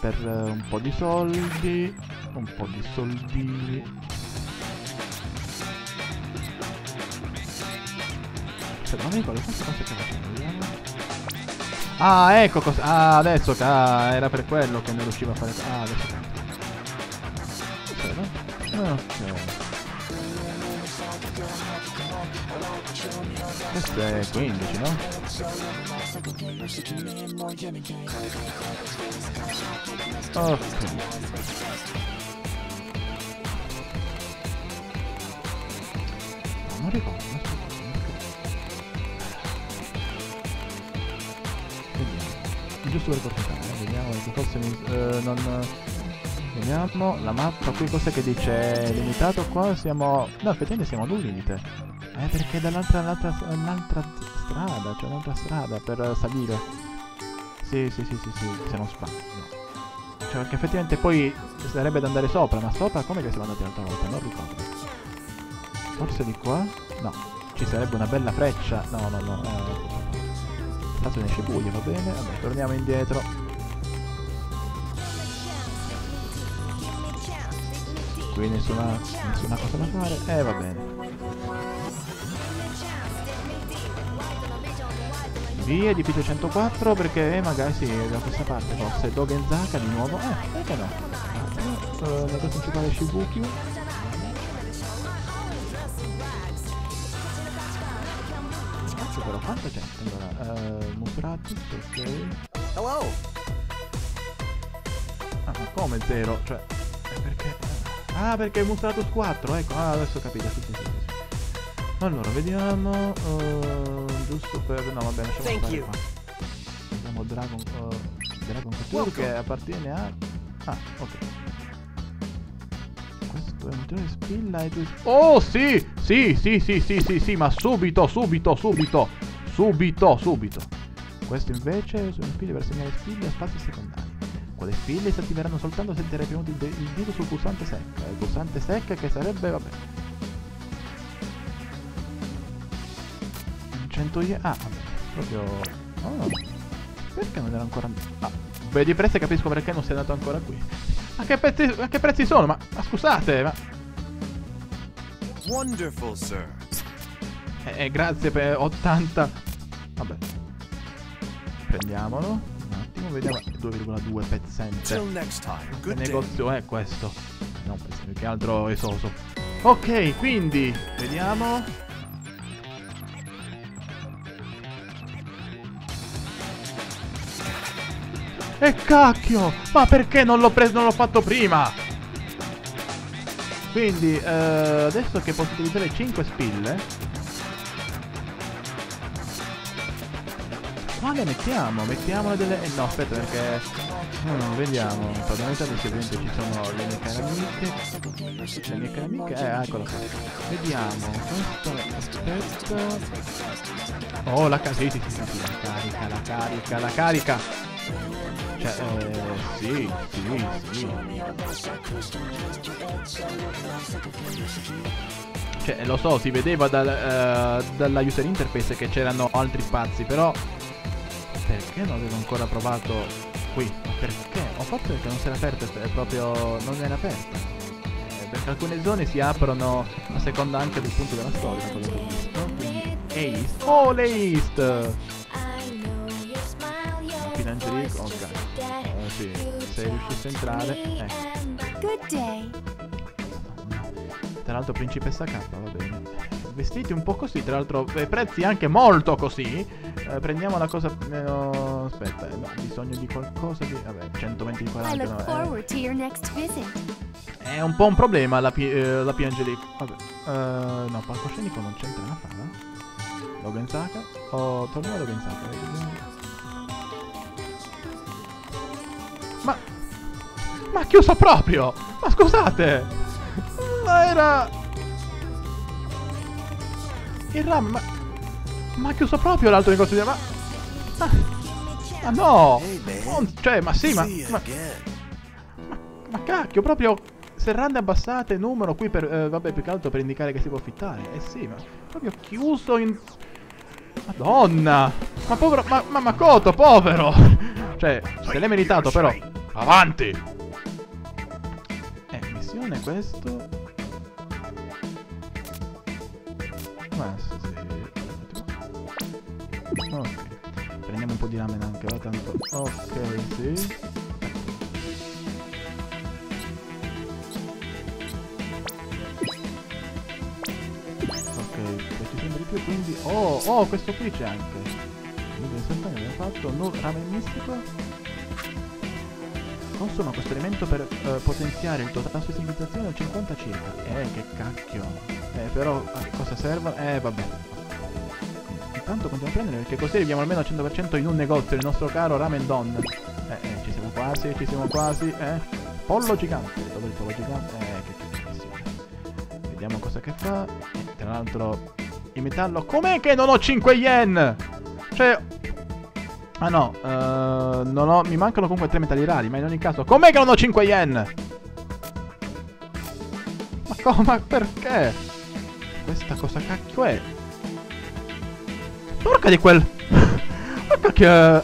Per un po' di soldi. Un po' di soldini. Non mi ricordo quante cose che facciamo. Ah, ecco cosa. Ah, adesso era per quello che non riuscivo a fare. Ah, adesso ok. Questo è 15, no? Ok. Non ricordo. Giusto per portare, vediamo se forse non. Vediamo la mappa qui, cos'è che dice? Limitato qua siamo. No, effettivamente siamo ad un limite. Perché dall'altra un'altra strada, c'è un'altra strada per salire. Sì, siamo spatti. Cioè perché effettivamente poi sarebbe da andare sopra, ma sopra come che siamo andati l'altra volta? Non ricordo. Forse di qua? No. Ci sarebbe una bella freccia. No. Stazione Shibuya, va bene, vabbè, torniamo indietro. Qui nessuna cosa da fare, va bene. Via edificio 104 perché magari sì, da questa parte forse Dogenzaka di nuovo, perché no? La cosa principale Shibuya. Però quanta gente? Allora, muturati, ok. Hello! Ah, ma come zero? Cioè, perché? Ah, perché muturatus 4, ecco, adesso ho capito, sì. Allora, vediamo. Giusto per. No, vabbè, lasciamo stare qua. Vediamo Dragon Couture che appartiene a. Ah, ok. Questo è un tiro di spilla e due. Oh sì! Sì, ma subito. Questo invece sono spille per segnare spille a spazi secondari. Quelle spille si attiveranno soltanto se terrete il dito sul pulsante secca. Il pulsante secca che sarebbe, vabbè. 100 yen. Ah, vabbè, proprio. Oh no. Perché non era ancora. Ah, vedi i prezzi, capisco perché non sei andato ancora qui. A che prezzi sono? Ma scusate, ma. Wonderful, sir. Grazie per 80. Vabbè. Prendiamolo. Un attimo, vediamo. 2,2 pezzente. Il negozio è questo. Non penso più che altro esoso. Ok, quindi vediamo. E cacchio! Ma perché non l'ho preso, non l'ho fatto prima? Quindi adesso che posso utilizzare 5 spille, quale mettiamo? Mettiamo delle. No, aspetta perché. Vediamo. Probabilmente ovviamente ci sono le mie care amiche. Le mie care amiche. Eccolo qua. Vediamo. Questo è. Aspetta. Oh, la carica. Sì. La carica. Cioè, sì. Cioè, lo so, si vedeva dalla user interface che c'erano altri spazi, però. Perché non avevo ancora provato qui? Perché? O forse perché non si era aperta, proprio non era aperta. Perché alcune zone si aprono a seconda anche del punto della storia, quello che ho visto. Quindi, East. Oh, le East! Angelico, ok. Sì, se riuscisse a entrare. Tra l'altro principessa K, va bene. vestiti un po' così, tra l'altro prezzi anche molto così. Prendiamo la cosa meno... aspetta, no, ho bisogno di qualcosa di... vabbè, 120-40. È un po' un problema la, la Piangeli. Vabbè, no, palcoscenico non c'entra una fava. Dogenzaka? Oh, torniamo a Dogenzaka. Ma chiuso proprio! Ma scusate! Ma era... il ramen, ma chiuso proprio l'altro negozio di... Ma no! Cioè, ma sì, ma cacchio, proprio... serrande abbassate, numero qui per... vabbè, più che altro per indicare che si può affittare. Eh sì, ma... proprio chiuso in... Madonna! Ma povero... ma Makoto, povero! Cioè, se l'è meritato, però... Avanti! Missione questo... ma sì... ok. Prendiamo un po' di ramen anche, va tanto... ok, sì... quindi... oh, questo qui c'è anche. Abbiamo fatto no, ramen mistico. Consuma questo alimento per potenziare il tuo tasso di sincronizzazione al 50 circa. Che cacchio. Però a cosa servono? Vabbè. Intanto continuiamo a prendere perché così arriviamo almeno al 100% in un negozio, il nostro caro Ramen Don. Ci siamo quasi, Pollo gigante. Dove il pollo gigante? Che cacchio. Vediamo cosa che fa. Tra l'altro... in metallo. Com'è che non ho 5 yen? Cioè... ah no, non ho... mi mancano comunque 3 metalli rari, ma in ogni caso... com'è che non ho 5 yen? Ma perché? Questa cosa cacchio è? Porca di quel... ma cacchio...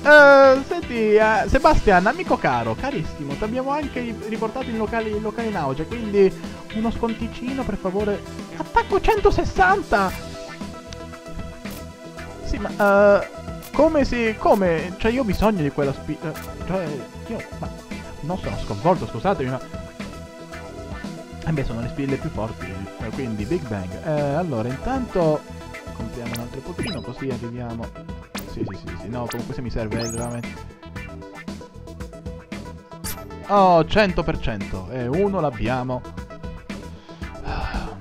senti, Sebastian, amico caro, carissimo, ti abbiamo anche riportato in locale in auge, quindi uno sconticino per favore. Attacco 160! Sì, ma... come si... come? Cioè, io ho bisogno di quella cioè, io... ma... non sono sconvolto, scusatemi, ma... eh beh, sono le spille più forti, quindi Big Bang. Allora, intanto... compriamo un altro pochino, così arriviamo... sì, no, comunque se mi serve veramente... oh, 100%! E uno l'abbiamo...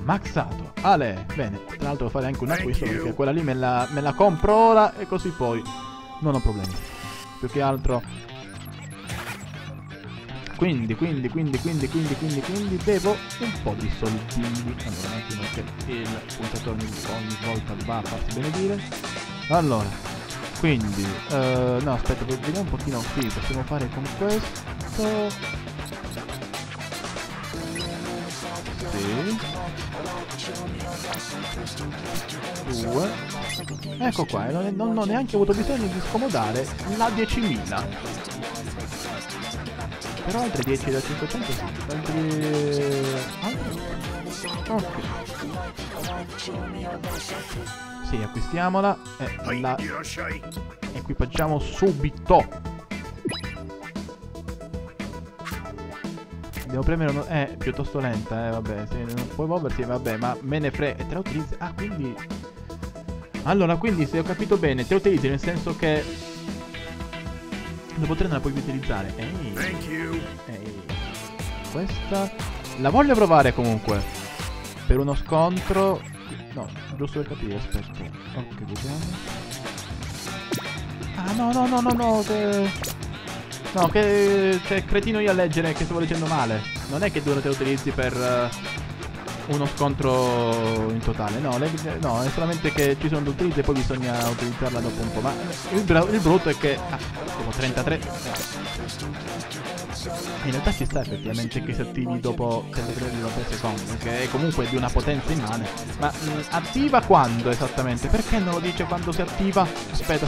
maxato. Ale, bene, tra l'altro devo fare anche un acquisto perché quella lì me la compro ora e così poi non ho problemi. Più che altro quindi devo un po' di soldini. Allora un attimo che il puntatore ogni volta va a farsi benedire. Allora quindi no, aspetta, vediamo un pochino qui. Possiamo fare con questo. Due. Ecco qua, non ho neanche avuto bisogno di scomodare la 10.000. Però altre 10 da 500 sì. Altri... ok. Sì, acquistiamola e la equipaggiamo subito. Devo premere uno... piuttosto lenta, vabbè, se non può muoversi, vabbè, ma me ne frega. E te la utilizzi... ah, quindi... allora, quindi, se ho capito bene, te la utilizzi nel senso che... dopo 3 non la puoi utilizzare. Ehi. Questa... la voglio provare, comunque. Per uno scontro... no, giusto per capire, aspetta. Ok, vediamo. Ah, no, che... no, che cioè, cretino io a leggere che stavo leggendo male. Non è che due te lo utilizzi per uno scontro in totale. No, è solamente che ci sono due utilizzi e poi bisogna utilizzarla dopo un po'. Ma il brutto è che... ah, sono 33. In realtà ci sta effettivamente che si attivi dopo 33,3 secondi, che è comunque di una potenza immane. Ma attiva quando esattamente? Perché non lo dice quando si attiva? Aspetta.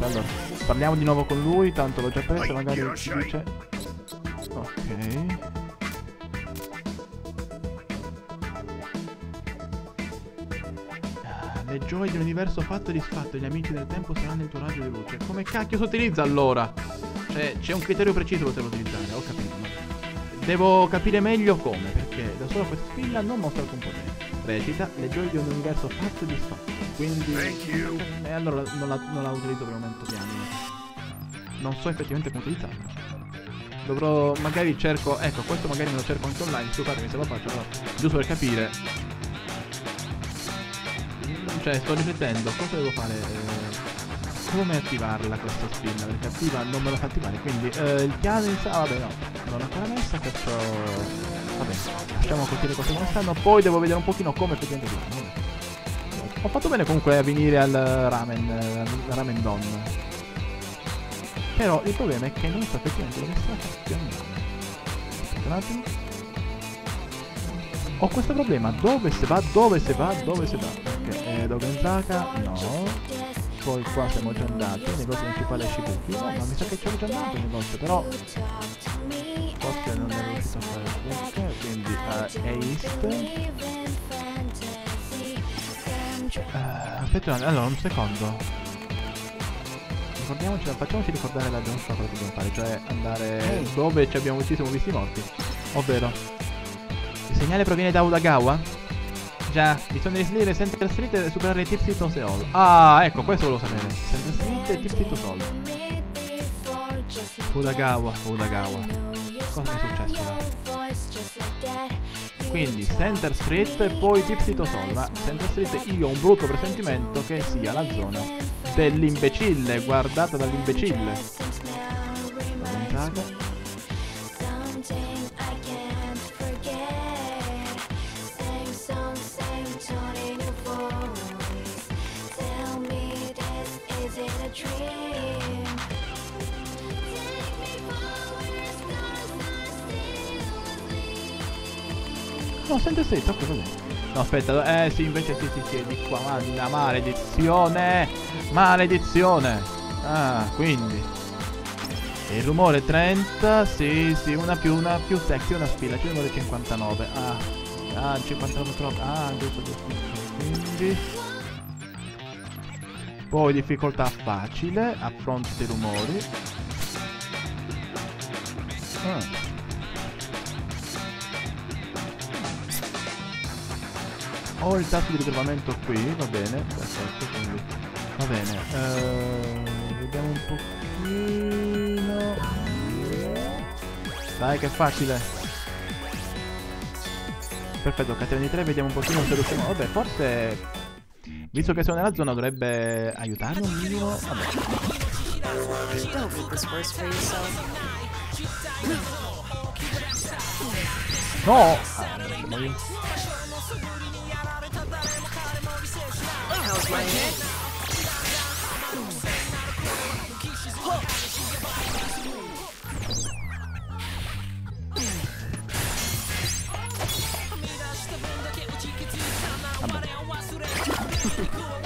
Allora, parliamo di nuovo con lui, tanto l'ho già preso, magari ci dice... ok... le gioie dell'universo fatto e disfatto, gli amici del tempo saranno il tuo raggio di luce. Come cacchio si utilizza allora? Cioè, c'è un criterio preciso per poterlo utilizzare, ho capito, ma... devo capire meglio come, perché da sola questa spilla non mostra alcun potere. recita le gioie di un universo fatto e disfatto, quindi e allora non la utilizzo per il momento piano. Non so effettivamente come utilizzarla. Dovrò, magari cerco, ecco, questo magari me lo cerco anche online, scusatemi se lo faccio, però giusto per capire. Cioè sto riflettendo, cosa devo fare? Come attivarla questa spinna, perché attiva non me la fa attivare, quindi il piano in sa, vabbè no, non l'ho ancora messa, perciò vabbè, lasciamo colpire cose come stanno, poi devo vedere un pochino come effettivamente ho fatto bene comunque a venire al ramen don, però il problema è che non so effettivamente dove sta più o meno. Aspetta un attimo, ho questo problema, dove si va, perché Dogenzaka, no. Poi qua siamo già andati, il negozio principale è Shibuya, no, ma mi sa che c'è già andato il negozio, però forse non è riuscito a fare questo, quindi è East. Aspetta, allora un secondo, ricordiamoci, facciamoci ricordare la Joshua cosa dobbiamo fare, cioè andare dove ci siamo visti morti, ovvero il segnale proviene da Udagawa? Già, bisogna inserire Center Street e superare Tipsy Toes Hall. Ah, ecco, questo volevo sapere. Center Street e Tipsy Toes Hall. Udagawa. Cosa è successo là? Quindi Center Street e poi Tipsy Toes Hall. Ma Center Street io ho un brutto presentimento che sia la zona dell'imbecille, guardata dall'imbecille. Dogenzaka. No, Center Street, ok, va bene. No, aspetta, sì, invece sì, di qua, la maledizione. Ah, quindi il rumore 30, sì, una più sexy, una spilla, c'è il rumore 59. Ah, 59 troppo. Ah, giusto. Quindi poi difficoltà facile, affronti dei rumori. Ho il tasto di ritrovamento qui, va bene, perfetto, quindi va bene, vediamo un pochino, dai che è facile, perfetto, K33, vediamo un pochino se riusciamo, vabbè, forse visto che sono nella zona dovrebbe aiutarmi un minimo, vabbè. No! Vabbè.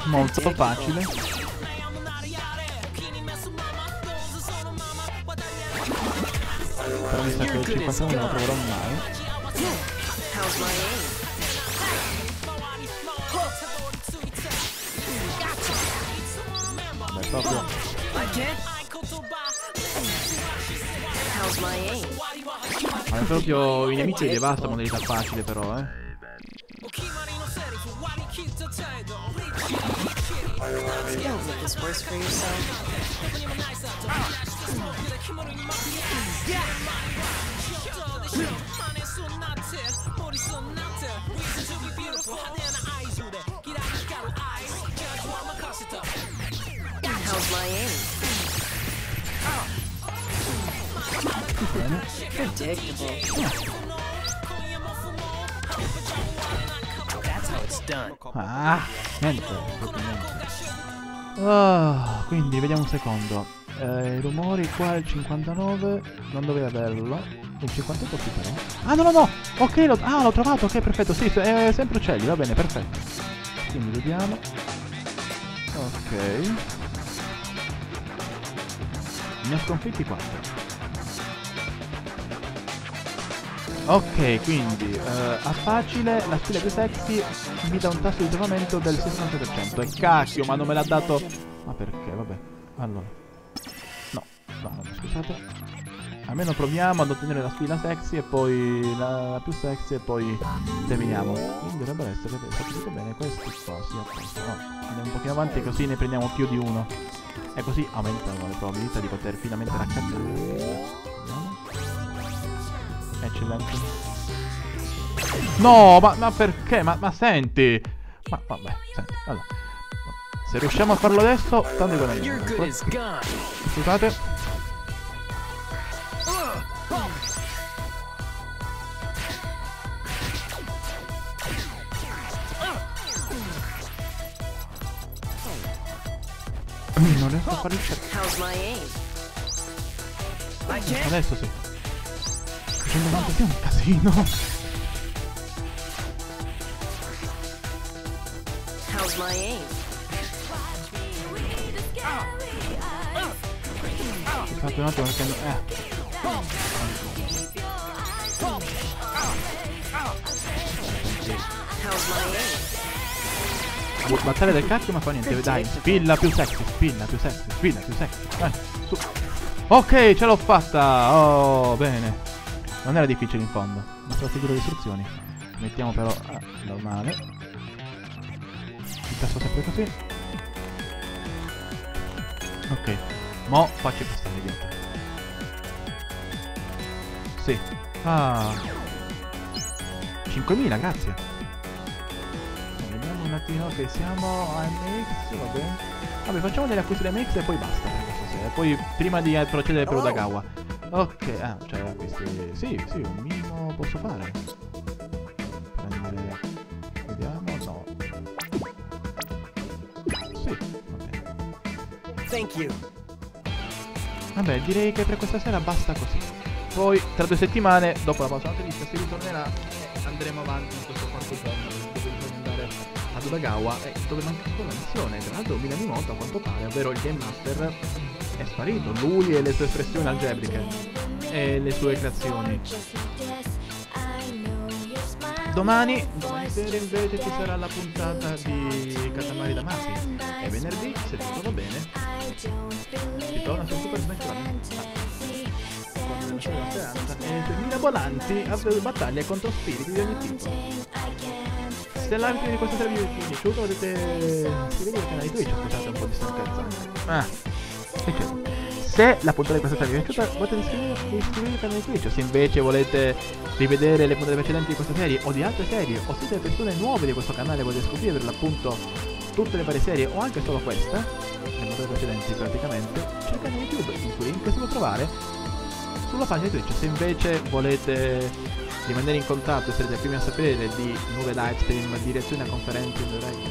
Molto facile. Però mi sa che il 51 non lo troverò mai. Proprio. Ma è proprio i nemici li devasta modalità facile però, Niente. Quindi vediamo un secondo, i rumori qua il 59 non dovevi averlo, il 58 qui però. Ah no, ok, l'ho trovato, ok, perfetto, sì, sempre uccelli, va bene, perfetto. Quindi vediamo. Ok, ne ho sconfitti 4. Ok, quindi a facile la spilla più sexy mi dà un tasso di trovamento del 60%. E cacchio, ma non me l'ha dato. Ma perché? Vabbè. Allora. No, scusate. Almeno proviamo ad ottenere la sfida sexy e poi la più sexy e poi terminiamo. Quindi dovrebbero essere sapete bene questi qua, sì, appunto. No, andiamo un pochino avanti così ne prendiamo più di uno. E così aumentano le probabilità di poter finalmente raccattare. Eccellente. No, ma perché? Ma senti! Ma vabbè, senti, allora. Se riusciamo a farlo adesso, tanto guadagniamo. Scusate. Non riesco a fare il cerchio. Adesso sì. Facendo avanti è un casino. How's my aim? Aspetta un attimo perché... How's my aim? Battaglia del cacchio ma fa niente, dai, spilla più sexy, spilla più sexy, spilla più sexy, dai, su. Ok, ce l'ho fatta, oh, bene. Non era difficile in fondo, ma sono sicuro di istruzioni. Mettiamo però normale. Il tasto sempre così. Ok, mo faccio passare dietro. Sì. Ah. 5000, grazie. Un attimo che siamo a MX, va bene. Vabbè, facciamo delle acquisti da MX e poi basta per questa sera. Poi prima di procedere per Udagawa. Ok, ah, cioè acquisti. Sì, sì, un minimo posso fare. Prendere. Vediamo, no. Sì, va bene. Thank you. Vabbè, direi che per questa sera basta così. Poi tra 2 settimane, dopo la pausa natalizia, si ritornerà e andremo avanti in questo quarto giorno. Ad Udagawa e dove manca ancora la missione, tra l'altro Minamimoto a quanto pare, ovvero il Game Master, è sparito, lui e le sue espressioni algebriche e le sue creazioni. Domani sera invece ci sarà la puntata di Katamari Damacy e venerdì, se tutto va bene, si torna su Super Smash con la sua speranza e le sue mirabolanti battaglie contro spiriti di ogni tipo. Se l'arte di questa serie vi è piaciuta potete iscrivervi al canale Twitch, scusate un po' di stanchezza. Se la puntata di questa serie vi è piaciuta potete iscrivervi al canale Twitch, se invece volete rivedere le puntate precedenti di questa serie o di altre serie o siete persone nuove di questo canale e volete scoprire per l'appunto tutte le varie serie o anche solo questa, le puntate precedenti praticamente, cercate YouTube in cui il link si può trovare sulla pagina di Twitch. Se invece volete rimanere in contatto e sarete i primi a sapere di nuove live stream, di reazioni a conferenze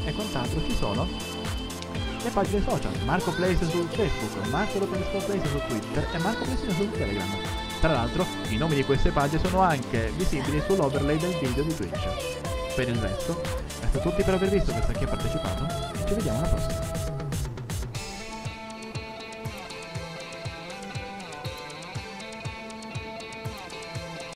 e quant'altro, ci sono le pagine social, Marco Plays su Facebook, Marco Plays su Twitter e Marco Plays su Telegram. Tra l'altro i nomi di queste pagine sono anche visibili sull'overlay del video di Twitch. Per il resto, grazie a tutti per aver visto, grazie a chi ha partecipato e ci vediamo alla prossima.